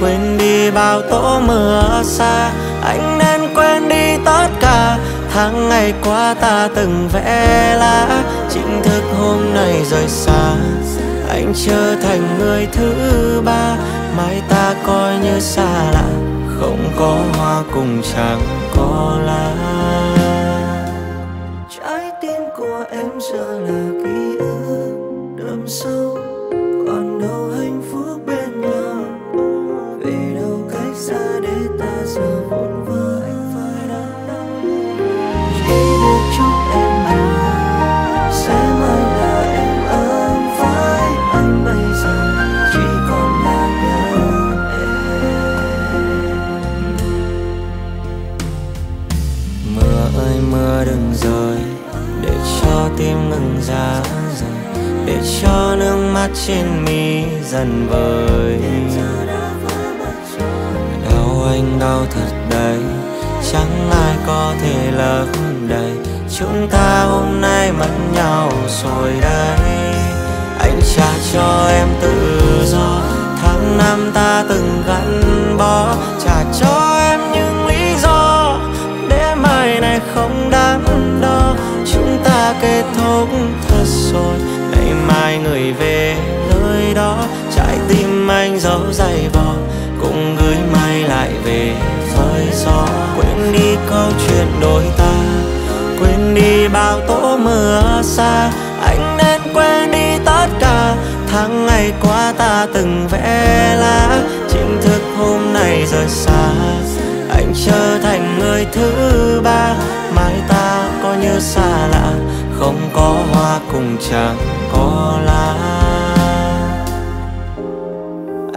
quên đi bao tố mưa xa. Anh nên quên đi tất cả tháng ngày qua ta từng vẽ lá. Chính thức hôm nay rời xa, anh trở thành người thứ ba. Mai ta coi như xa lạ, không có hoa cùng chẳng có lá. Trái tim của em giờ là ký ức đậm sâu, còn đâu hạnh phúc bên nhau. Vì đâu cách xa để ta giờ vốn vơ. Mưa đừng rơi, để cho tim ngừng giá rời, để cho nước mắt trên mi dần vơi. Đau anh đau thật đấy, chẳng ai có thể lấp đầy. Chúng ta hôm nay mất nhau rồi đấy. Anh trả cho em tự do, tháng năm ta từng gắn bó. Trả cho em những lý do để mai này không đắn đo. Chúng ta kết thúc thật rồi, ngày mai người về nơi đó. Trái tim anh giấu dày vò, cũng gửi mai lại về với gió. Quên đi câu chuyện đôi ta, quên đi bao tố mưa xa. Anh nên quên đi tất cả tháng ngày qua ta từng vẽ lá. Chính thức hôm nay rời xa, anh trở thành người thứ ba. Mai ta có như xa lạ, không có hoa cùng chẳng có lá.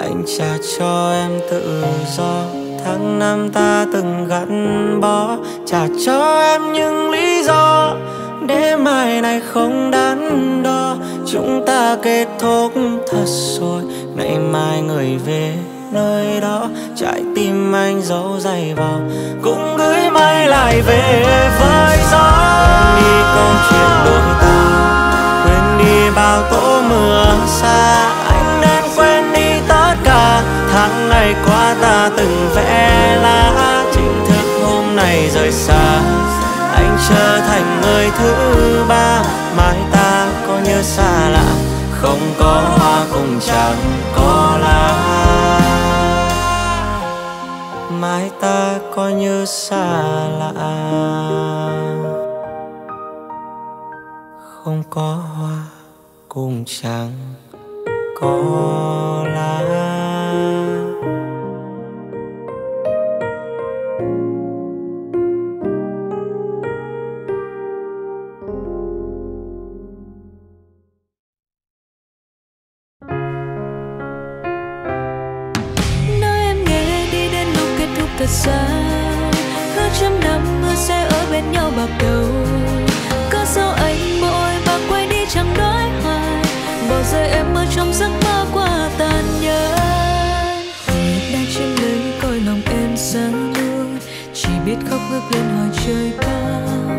Anh trả cho em tự do, tháng năm ta từng gắn bó. Trả cho em những lý do để mai này không đắn đo. Chúng ta kết thúc thật rồi, ngày mai người về nơi đó. Trái tim anh giấu dày vò, cũng gửi mai lại về với gió. Quên đi câu chuyện đôi ta, quên đi bao tố mưa xa. Anh nên quên đi tất cả tháng ngày qua ta từng vẽ lá. Chính thức hôm nay rời xa, anh trở thành người thứ ba. Mai ta có như xa lạ, không có hoa cũng chẳng có lá. Mai ta coi như xa lạ, không có hoa cũng chẳng có lá. Xa cứ trăm năm mưa sẽ ở bên nhau bạc đầu. Có sao anh bội và quay đi chẳng nói hoài, bỏ rơi em mơ trong giấc mơ qua tàn nhẫn. Hồi đang trên đây coi lòng em sáng luôn, chỉ biết khóc ngước lên hỏi trời cao.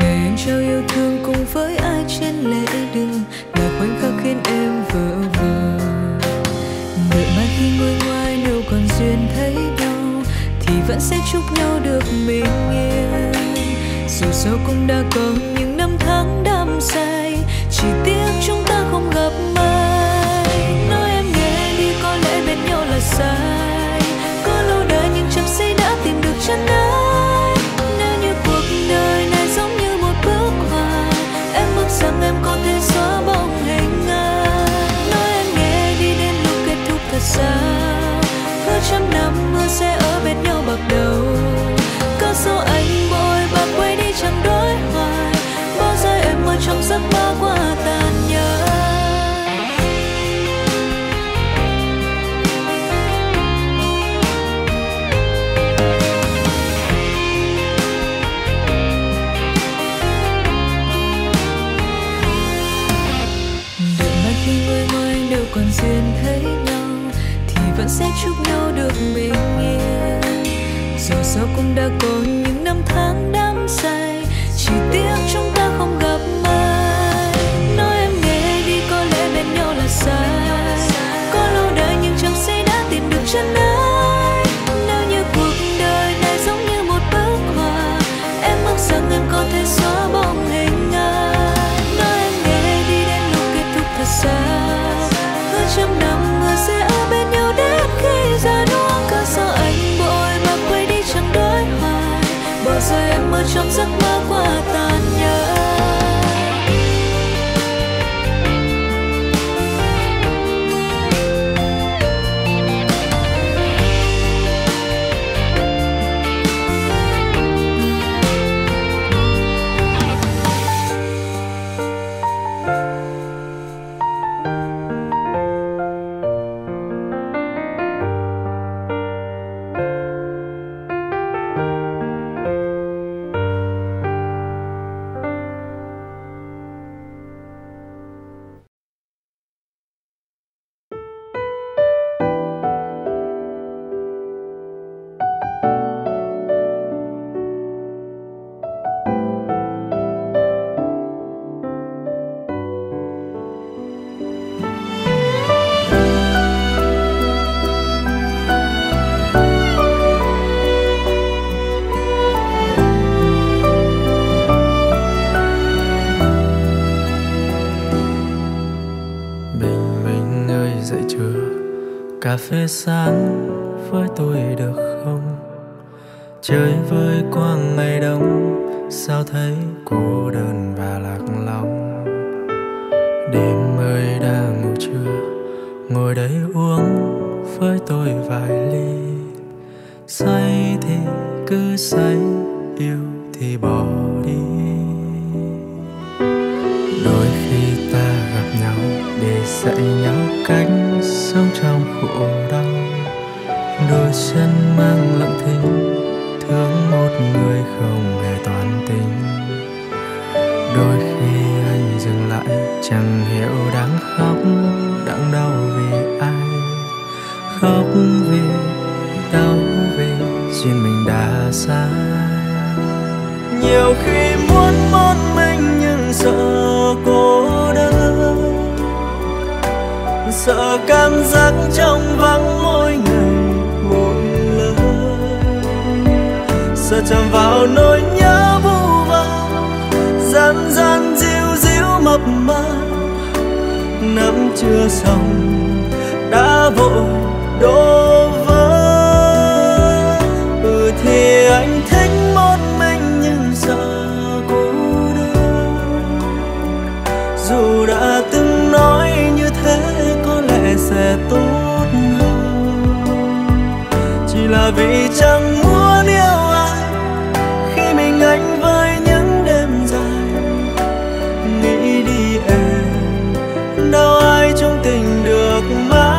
Ngày em trao yêu thương cùng với ai trên lễ đường, là khoảnh khắc khiến em vỡ vờ. Đợi mai khi ngôi ngoài nếu còn duyên thấy đâu, vẫn sẽ chúc nhau được bình yên. Dù sao cũng đã có những năm tháng đắm say, chỉ tiếc chúng ta không gặp mai. còn duyên thấy nhau thì vẫn sẽ chúc nhau được bình yên. Dù sao cũng đã có những năm tháng đắm say, chỉ tiếc chúng ta không gặp mai. Nói em nghe đi, có lẽ bên nhau là sai. Có lâu đời nhưng chẳng say đã tìm được chân ai. Nếu như cuộc đời này giống như một bức họa, em mong rằng em có thể xóa bóng hình ai. Nói em nghe đi, đến lúc kết thúc thật xa. Hứa trăm năm người sẽ ở bên nhau đến khi già nua. Cớ sao anh bội mà quay đi chẳng đối hoài, bỏ rơi em ở trong giấc mơ quá tàn nhẫn. Cà phê sáng với tôi được không? Chơi với qua ngày đông, sao thấy cô đơn và lạc lòng. Đêm ơi đã ngủ chưa? Ngồi đấy uống với tôi vài ly. Say thì cứ say, yêu thì bỏ đi. Đôi khi ta gặp nhau để dạy nhau cách sống trong khổ đau. Đôi chân mang lặng thinh, thương một người không hề toàn tình. Đôi khi anh dừng lại, chẳng hiểu đang khóc, đang đau vì ai. Khóc vì, đau vì duyên mình đã xa. Nhiều khi muốn một mình nhưng sợ cô đơn, sợ cảm giác trong vắng mỗi ngày mỗi lớn, sợ chạm vào nỗi nhớ vu vơ, gian gian díu díu mập mờ. Năm chưa xong đã vội đổ vỡ. Ừ thì anh thích một mình nhưng sợ cô đơn, dù đã từng nói như thế sẽ tốt hơn. Chỉ là vì chẳng muốn yêu ai khi mình anh với những đêm dài. Nghĩ đi em, đâu ai trong tình được mãi.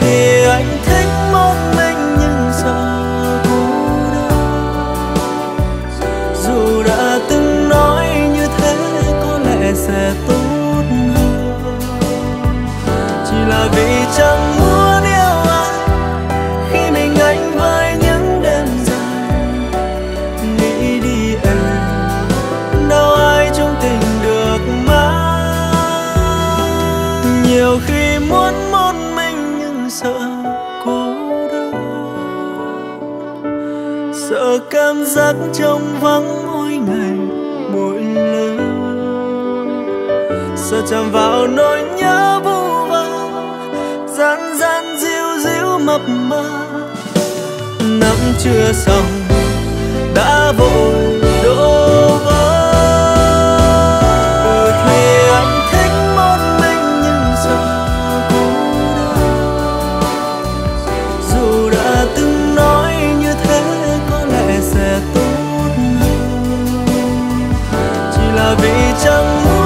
Thì anh thích một mình nhưng sợ cô đơn, cảm giác trong vắng mỗi ngày mỗi lần sợ chạm vào nỗi nhớ vu vơ gian gian dịu dịu mập mờ. Năm chưa xong đã vội đổ vỡ. Hồi thì anh thích một mình nhưng giờ cô đơn. Dù đã từng nói như thế có lẽ sẽ tốt hơn. Chỉ là vì chẳng muốn.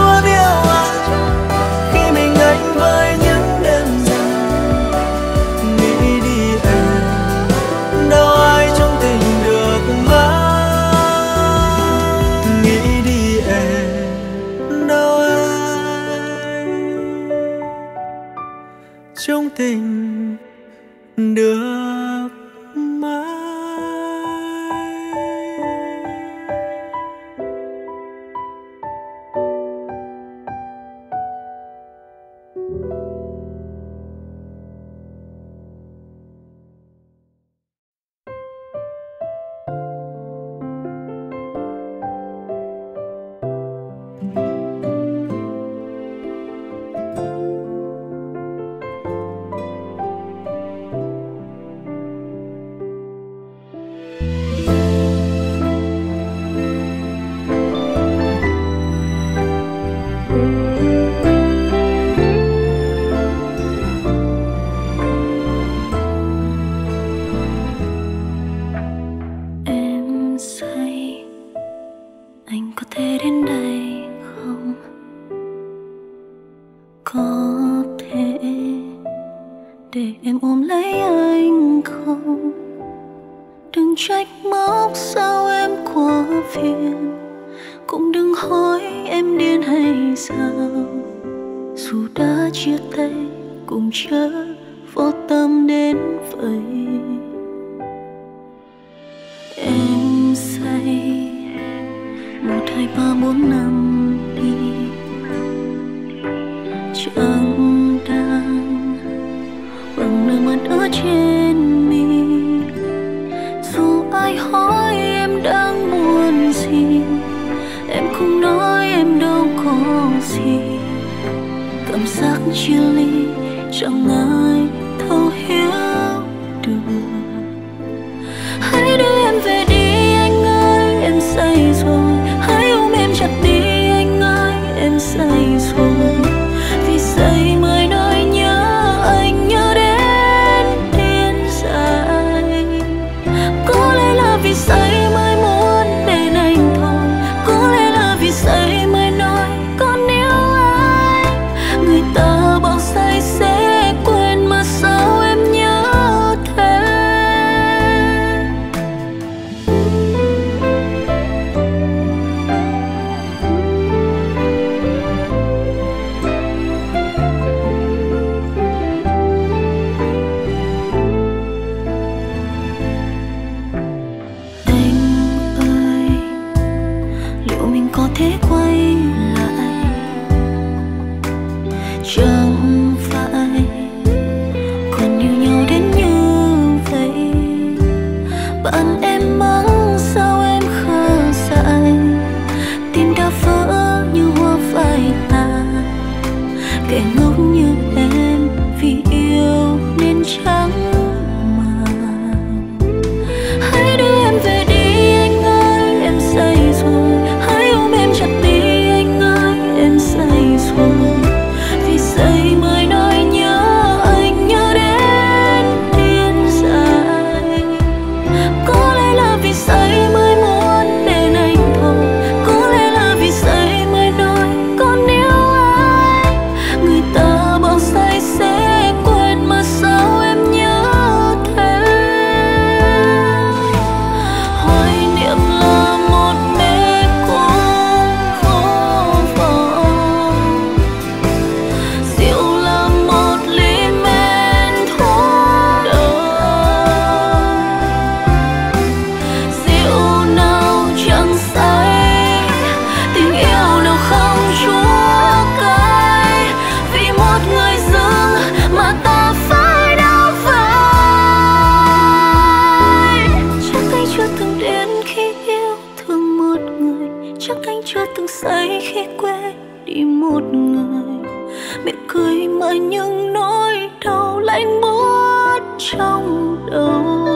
Trong tình được mãi. Vì sao? khi quên đi một người, mẹ cười mãi những nỗi đau lạnh buốt trong đầu.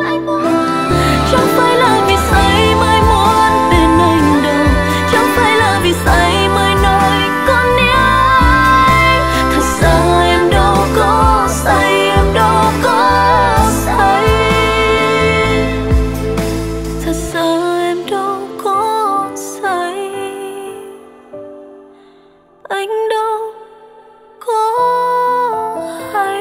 Chẳng phải là vì say mới muốn bên anh đâu, chẳng phải là vì say mới nói con yêu. Thật ra em đâu có say, em đâu có say. Thật ra em đâu có say, anh đâu có hay.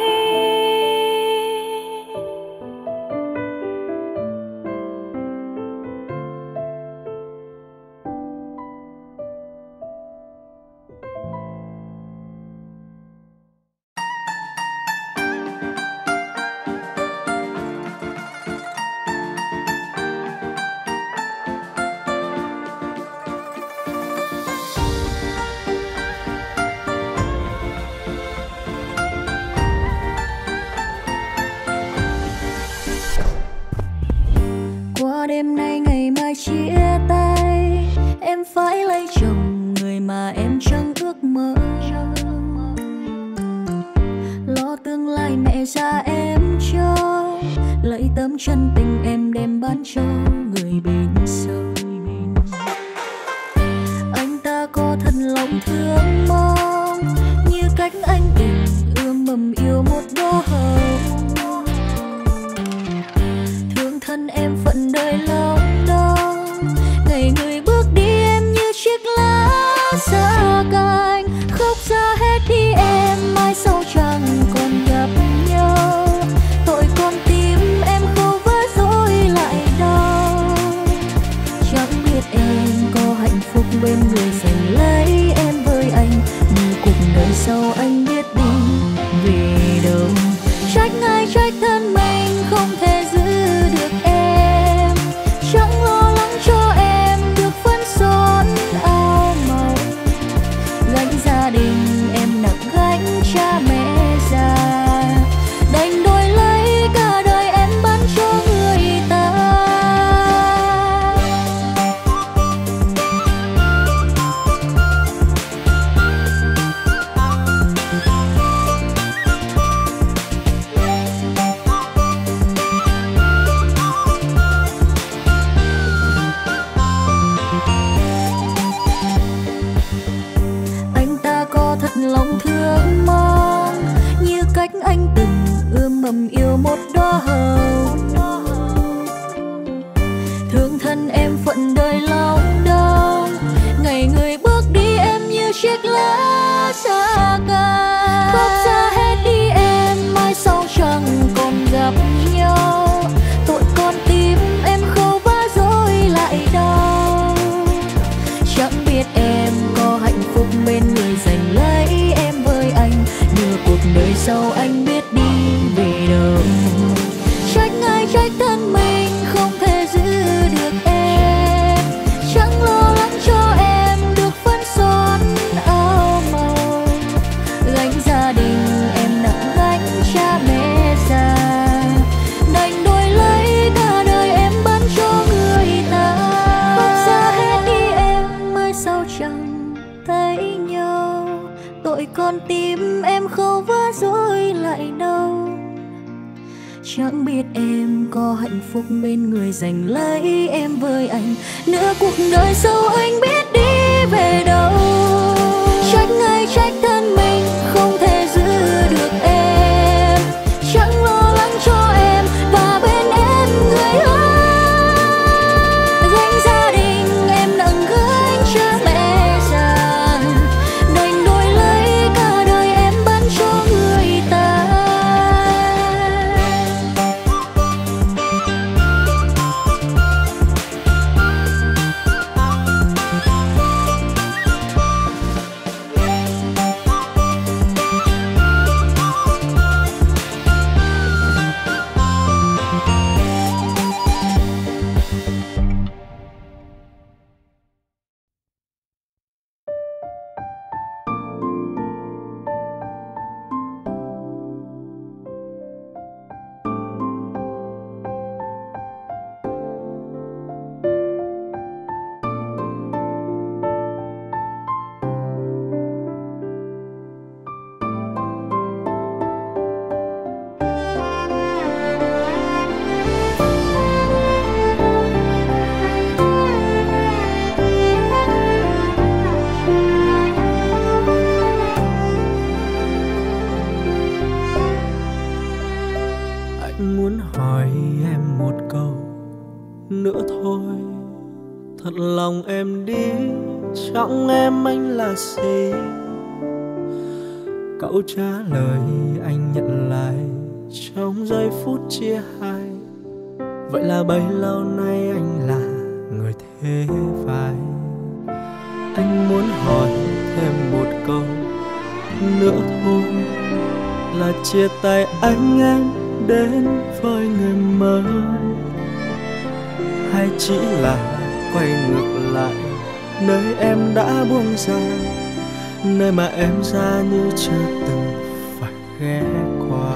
Đêm nay ngày mai chia tay, em phải lấy chồng người mà em chẳng ước mơ. Lo tương lai mẹ già em cho, lấy tấm chân tình em đem bán cho người bên sâu. Anh ta có thật lòng thương mong, như cách anh tình ươm mầm yêu một đóa hồng. Thân em phận đời lòng đong, ngày người bước đi em như chiếc lá xa cánh, khóc ra hết đi em, mai sau chẳng còn gặp nhau. Tội con tim em khô vỡ dỗi lại đau, chẳng biết em có hạnh phúc bên người giành lấy em với anh, nhưng cuộc đời sau anh biết đi vì đâu. Trách ai trách thân mình không thể giữ được em, chẳng lo lắng cho em được phấn son áo màu. Gánh gia đình em nặng gánh cha mẹ già, đành đổi lấy cả đời em bán cho người ta. Lòng thương mong, như cách anh từng ươm mầm yêu một đóa hồng. Thương thân em phận đời lòng đong, ngày người bước đi em như chiếc lá xa cánh, khóc ra hết đi em, mai sau chẳng còn gặp nhau. Tội con tim em khâu vá dối lại đau, chẳng biết em có hạnh phúc bên người giành lấy em với anh, đưa cuộc đời sau anh biết đi về đâu. Trách ai trách thân mình không thể giữ được em, chẳng lo lắng cho em được phấn son áo màu. Gánh gia đình em nặng gánh cha mẹ già, đành đổi lấy cả đời em bán cho người ta. Khóc ra hết đi em, mai sau chẳng thấy nhau. Tội con tim em khâu vá dối lại đau, chẳng biết em có hạnh phúc bên người giành lấy em với anh, nửa cuộc đời sau anh biết đi về đâu. Trách ai trách thân mình không thể giữ được em, chẳng lo lắng cho em và bên em người ơi. Gánh gia đình em nặng gánh cha mẹ già, đành đổi lấy cả đời em bán cho người ta. Thật lòng em đi, chẳng em anh là gì. Cậu trả lời anh nhận lại trong giây phút chia hai. Vậy là bấy lâu nay anh là người thế vai. Anh muốn hỏi thêm một câu nữa thôi, là chia tay anh em đến với người mới, hay chỉ là quay ngược lại nơi em đã buông ra, nơi mà em ra như chưa từng phải ghé qua.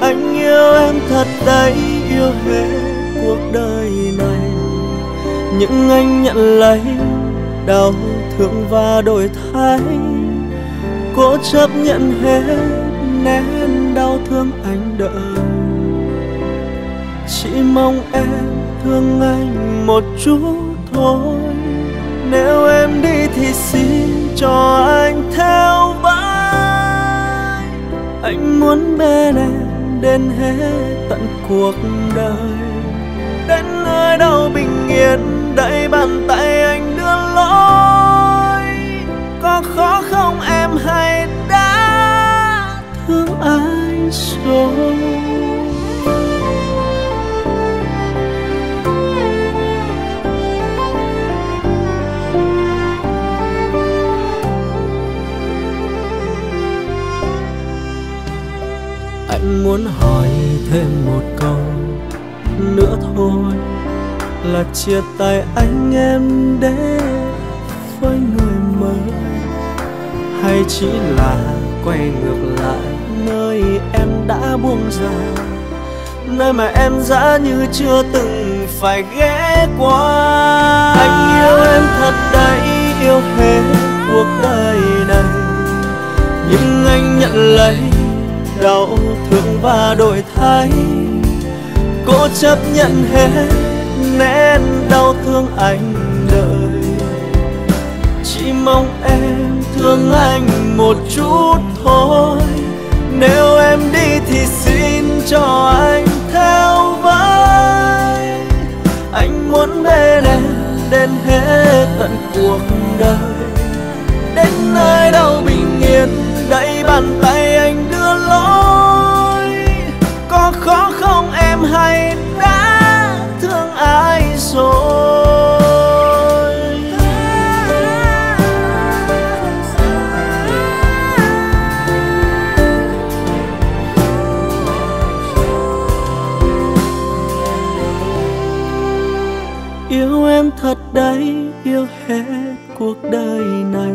Anh yêu em thật đấy, yêu hết cuộc đời này, nhưng anh nhận lấy đau thương và đổi thay, cố chấp nhận hết nén đau thương anh đợi. Chỉ mong em thương anh một chút thôi, nếu em đi thì xin cho anh theo vai. Anh muốn bên em đến hết tận cuộc đời, đến nơi đâu bình yên đẩy bàn tay anh đưa lối. Có khó không em hay đã thương ai rồi? Anh muốn hỏi thêm một câu nữa thôi, là chia tay anh em để với người mới, hay chỉ là quay ngược lại nơi em đã buông ra, nơi mà em dã như chưa từng phải ghé qua. Anh yêu em thật đấy, yêu hết cuộc đời này, nhưng anh nhận lấy đau thương và đổi thay, cố chấp nhận hết nén đau thương anh đời. Chỉ mong em thương anh một chút thôi, nếu em đi thì xin cho anh theo vai. Anh muốn bên em đến hết tận cuộc đời, đến nơi đâu bình yên đẩy bàn tay anh đưa lối. Có khó không em hay đã thương ai rồi? Yêu em thật đấy, yêu hết cuộc đời này,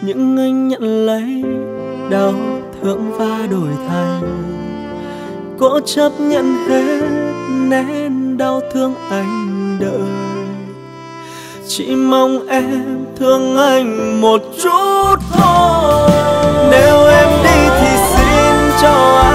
nhưng anh nhận lấy đau thương và đổi thay, cố chấp nhận hết nén đau thương anh đợi. Chỉ mong em thương anh một chút thôi, nếu em đi thì xin cho anh